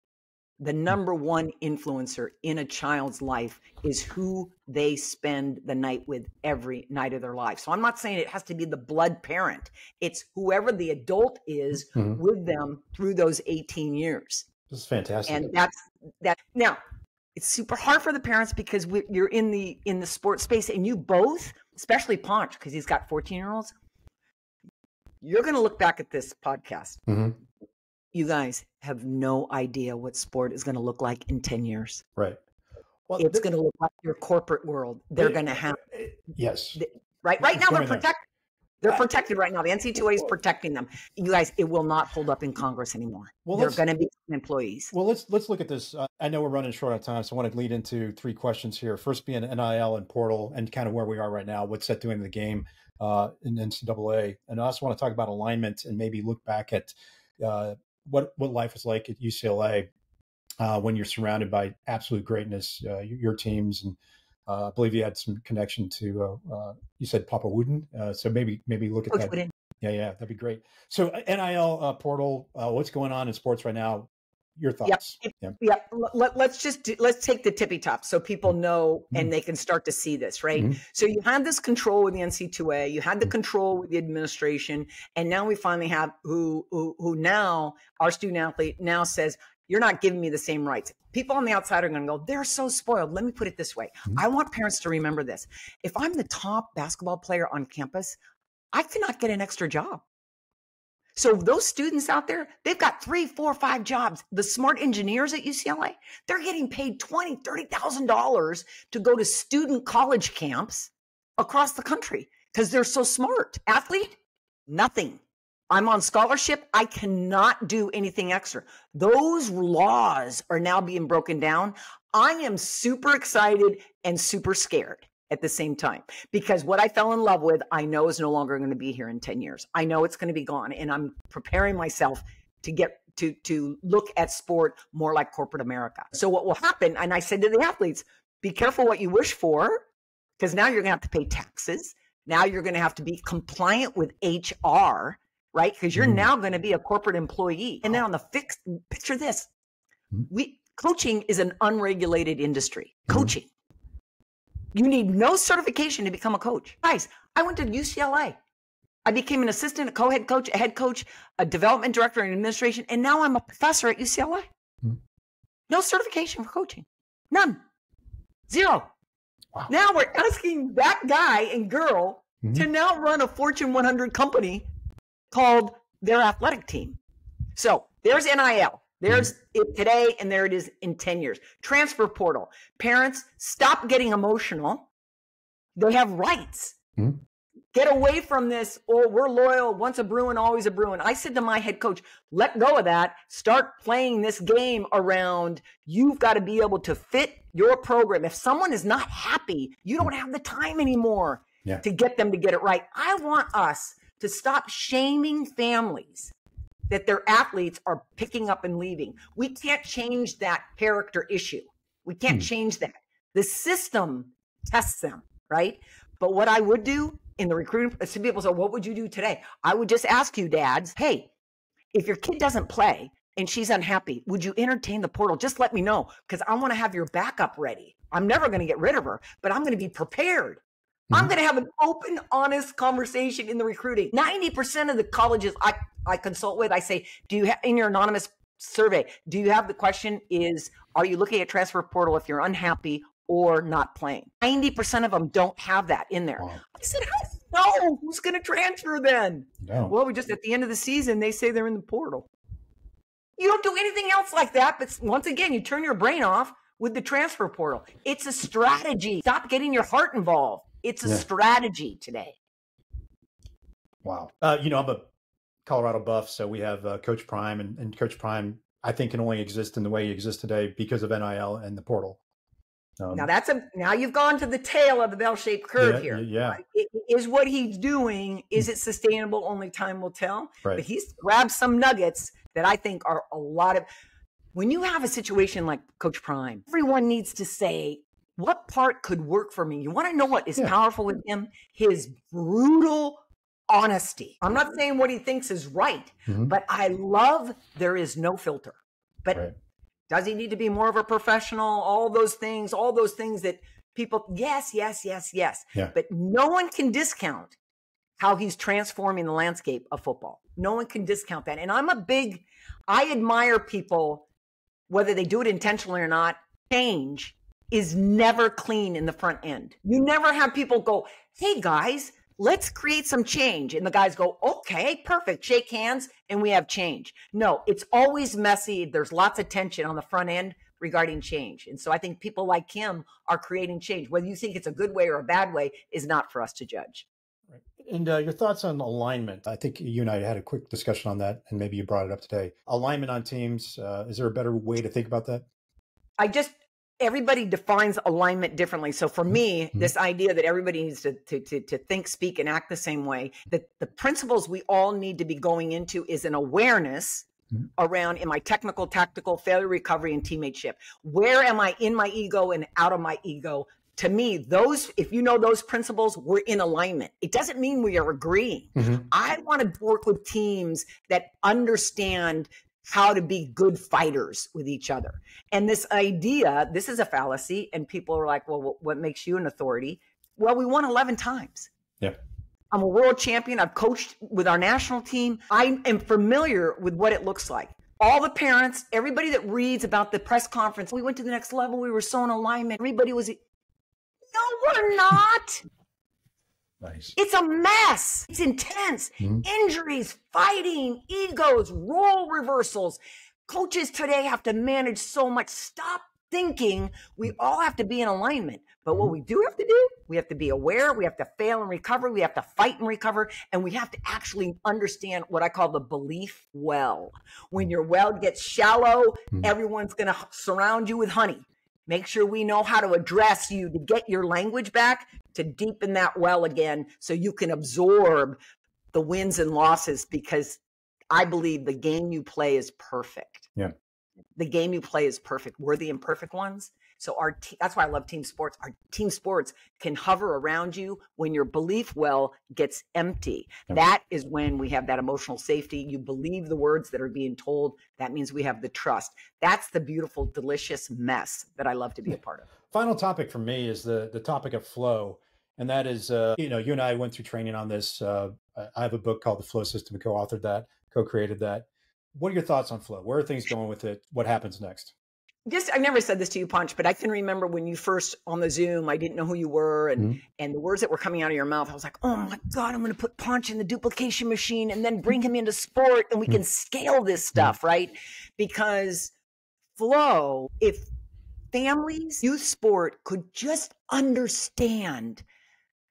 The number one influencer in a child's life is who they spend the night with every night of their life. So I'm not saying it has to be the blood parent. It's whoever the adult is mm-hmm. with them through those eighteen years. This is fantastic. And that's that. Now, it's super hard for the parents because we, you're in the in the sports space, and you both, especially Ponch, because he's got fourteen-year-olds. You're going to look back at this podcast. Mm-hmm. You guys have no idea what sport is going to look like in ten years. Right. Well, it's going to look like your corporate world. They're it, going to have. Yes. They, right. Right it's now they're protected. They're uh, protected right now. The N C A A is protecting them. You guys, it will not hold up in Congress anymore. Well, they're going to be employees. Well, let's let's look at this. Uh, I know we're running short on time, so I want to lead into three questions here. First being N I L and portal and kind of where we are right now, what's that doing in the game uh, in N C A A. And I also want to talk about alignment and maybe look back at uh, what what life was like at U C L A uh, when you're surrounded by absolute greatness, uh, your teams, and uh, I believe you had some connection to uh, uh, you said Papa Wooden, uh, so maybe maybe look at Coach that. Wooden. Yeah, yeah, that'd be great. So N I L uh, portal, uh, what's going on in sports right now? Your thoughts? Yep. Yeah, yep. Let, let's just do, let's take the tippy top so people know mm-hmm. and they can start to see this, right? Mm-hmm. So you had this control with the N C A A, you had the control with the administration, and now we finally have who who, who now our student athlete now says, you're not giving me the same rights. People on the outside are going to go, they're so spoiled. Let me put it this way. Mm-hmm. I want parents to remember this. If I'm the top basketball player on campus, I cannot get an extra job. So those students out there, they've got three, four, five jobs. The smart engineers at U C L A, they're getting paid twenty thousand dollars, thirty thousand dollars to go to student college camps across the country because they're so smart. Athlete, nothing. I'm on scholarship. I cannot do anything extra. Those laws are now being broken down. I am super excited and super scared at the same time because what I fell in love with, I know is no longer going to be here in ten years. I know it's going to be gone, and I'm preparing myself to get to, to look at sport more like corporate America. So what will happen, and I said to the athletes, be careful what you wish for because now you're going to have to pay taxes. Now you're going to have to be compliant with H R, right? Because you're mm. now going to be a corporate employee. And then on the fixed, picture this, we coaching is an unregulated industry. Coaching. Mm. You need no certification to become a coach. Guys, I went to U C L A. I became an assistant, a co-head coach, a head coach, a development director in administration, and now I'm a professor at U C L A. Mm. No certification for coaching. None. Zero. Wow. Now we're asking that guy and girl mm. to now run a Fortune one hundred company called their athletic team. So there's N I L. There's it today, and there it is in ten years. Transfer portal. Parents, stop getting emotional. They have rights. Mm-hmm. Get away from this, oh, we're loyal, once a Bruin, always a Bruin. I said to my head coach, let go of that. Start playing this game around you've got to be able to fit your program. If someone is not happy, you don't have the time anymore yeah. to get them to get it right. I want us to stop shaming families that their athletes are picking up and leaving. We can't change that character issue. We can't mm. change that. The system tests them, right? But what I would do in the recruiting, some people say, what would you do today? I would just ask you dads, hey, if your kid doesn't play and she's unhappy, would you entertain the portal? Just let me know because I want to have your backup ready. I'm never going to get rid of her, but I'm going to be prepared. I'm going to have an open, honest conversation in the recruiting. ninety percent of the colleges I, I consult with, I say, do you have in your anonymous survey, do you have the question is, are you looking at transfer portal if you're unhappy or not playing? ninety percent of them don't have that in there. Wow. I said, how do you know who's going to transfer then? No. Well, we just at the end of the season, they say they're in the portal. You don't do anything else like that. But once again, you turn your brain off with the transfer portal. It's a strategy. Stop getting your heart involved. It's a yeah. strategy today. Wow. Uh, you know, I'm a Colorado buff, so we have uh, Coach Prime, and, and Coach Prime, I think, can only exist in the way he exists today because of N I L and the portal. Um, now that's a, now you've gone to the tail of the bell-shaped curve yeah, here. Yeah. Right? It, is what he's doing, is it sustainable? Only time will tell. Right. But he's grabbed some nuggets that I think are a lot of, when you have a situation like Coach Prime, everyone needs to say, what part could work for me? You want to know what is yeah. powerful with him? His brutal honesty. I'm not saying what he thinks is right, mm-hmm. but I love there is no filter. But right. does he need to be more of a professional? All those things, all those things that people, yes, yes, yes, yes. Yeah. But no one can discount how he's transforming the landscape of football. No one can discount that. And I'm a big, I admire people, whether they do it intentionally or not, change is never clean in the front end. You never have people go, hey guys, let's create some change. And the guys go, okay, perfect. Shake hands and we have change. No, it's always messy. There's lots of tension on the front end regarding change. And so I think people like him are creating change. Whether you think it's a good way or a bad way is not for us to judge. Right. And uh, your thoughts on alignment. I think you and I had a quick discussion on that, and maybe you brought it up today. Alignment on teams. Uh, is there a better way to think about that? I just... Everybody defines alignment differently. So for me, mm-hmm. this idea that everybody needs to, to, to, to think, speak, and act the same way, that the principles we all need to be going into is an awareness mm-hmm. around, am I technical, tactical, failure recovery, and teammateship? Where am I in my ego and out of my ego? To me, those, if you know those principles, we're in alignment. It doesn't mean we are agreeing. Mm-hmm. I want to work with teams that understand how to be good fighters with each other. And this idea, this is a fallacy, and people are like, well, what makes you an authority? Well, we won eleven times. Yeah. I'm a world champion. I've coached with our national team. I am familiar with what it looks like. All the parents, everybody that reads about the press conference, we went to the next level. We were so in alignment. Everybody was, no, we're not. Nice. It's a mess. It's intense. Mm-hmm. Injuries, fighting, egos, role reversals. Coaches today have to manage so much. Stop thinking we all have to be in alignment. But what we do have to do, we have to be aware. We have to fail and recover. We have to fight and recover. And we have to actually understand what I call the belief well. When your well gets shallow, mm-hmm. everyone's going to surround you with honey. Make sure we know how to address you to get your language back, to deepen that well again, so you can absorb the wins and losses, because I believe the game you play is perfect. Yeah. The game you play is perfect. We're the imperfect ones. So our te- that's why I love team sports. Our team sports can hover around you when your belief well gets empty. Okay. That is when we have that emotional safety. You believe the words that are being told. That means we have the trust. That's the beautiful, delicious mess that I love to be a part of. Final topic for me is the, the topic of flow. And that is, uh, you know, you and I went through training on this. Uh, I have a book called The Flow System. I co-authored that, co-created that. What are your thoughts on flow? Where are things going with it? What happens next? Just, I've never said this to you, Panch, but I can remember when you first on the Zoom, I didn't know who you were, and mm-hmm. and the words that were coming out of your mouth, I was like, oh my God, I'm going to put Panch in the duplication machine and then bring him into sport, and we mm-hmm. can scale this stuff, mm-hmm. right? Because flow, if families, youth sport could just understand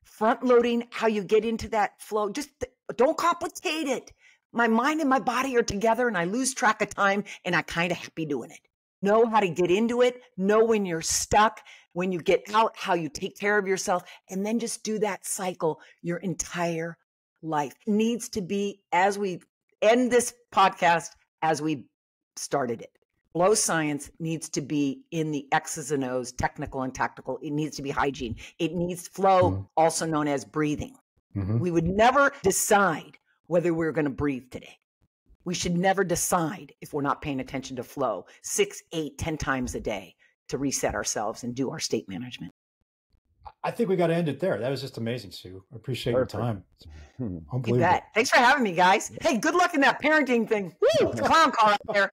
front loading, how you get into that flow, just th- don't complicate it. My mind and my body are together, and I lose track of time, and I kind of happy doing it. Know how to get into it. Know when you're stuck, when you get out, how you take care of yourself, and then just do that cycle your entire life. It needs to be, as we end this podcast, as we started it. Flow science needs to be in the X's and O's, technical and tactical. It needs to be hygiene. It needs flow, mm-hmm. also known as breathing. Mm-hmm. We would never decide whether we're going to breathe today. We should never decide if we're not paying attention to flow six, eight, ten times a day to reset ourselves and do our state management. I think we got to end it there. That was just amazing, Sue. I appreciate Perfect. your time. Unbelievable. You bet. Thanks for having me, guys. Hey, good luck in that parenting thing. Woo, it's a clown car out there.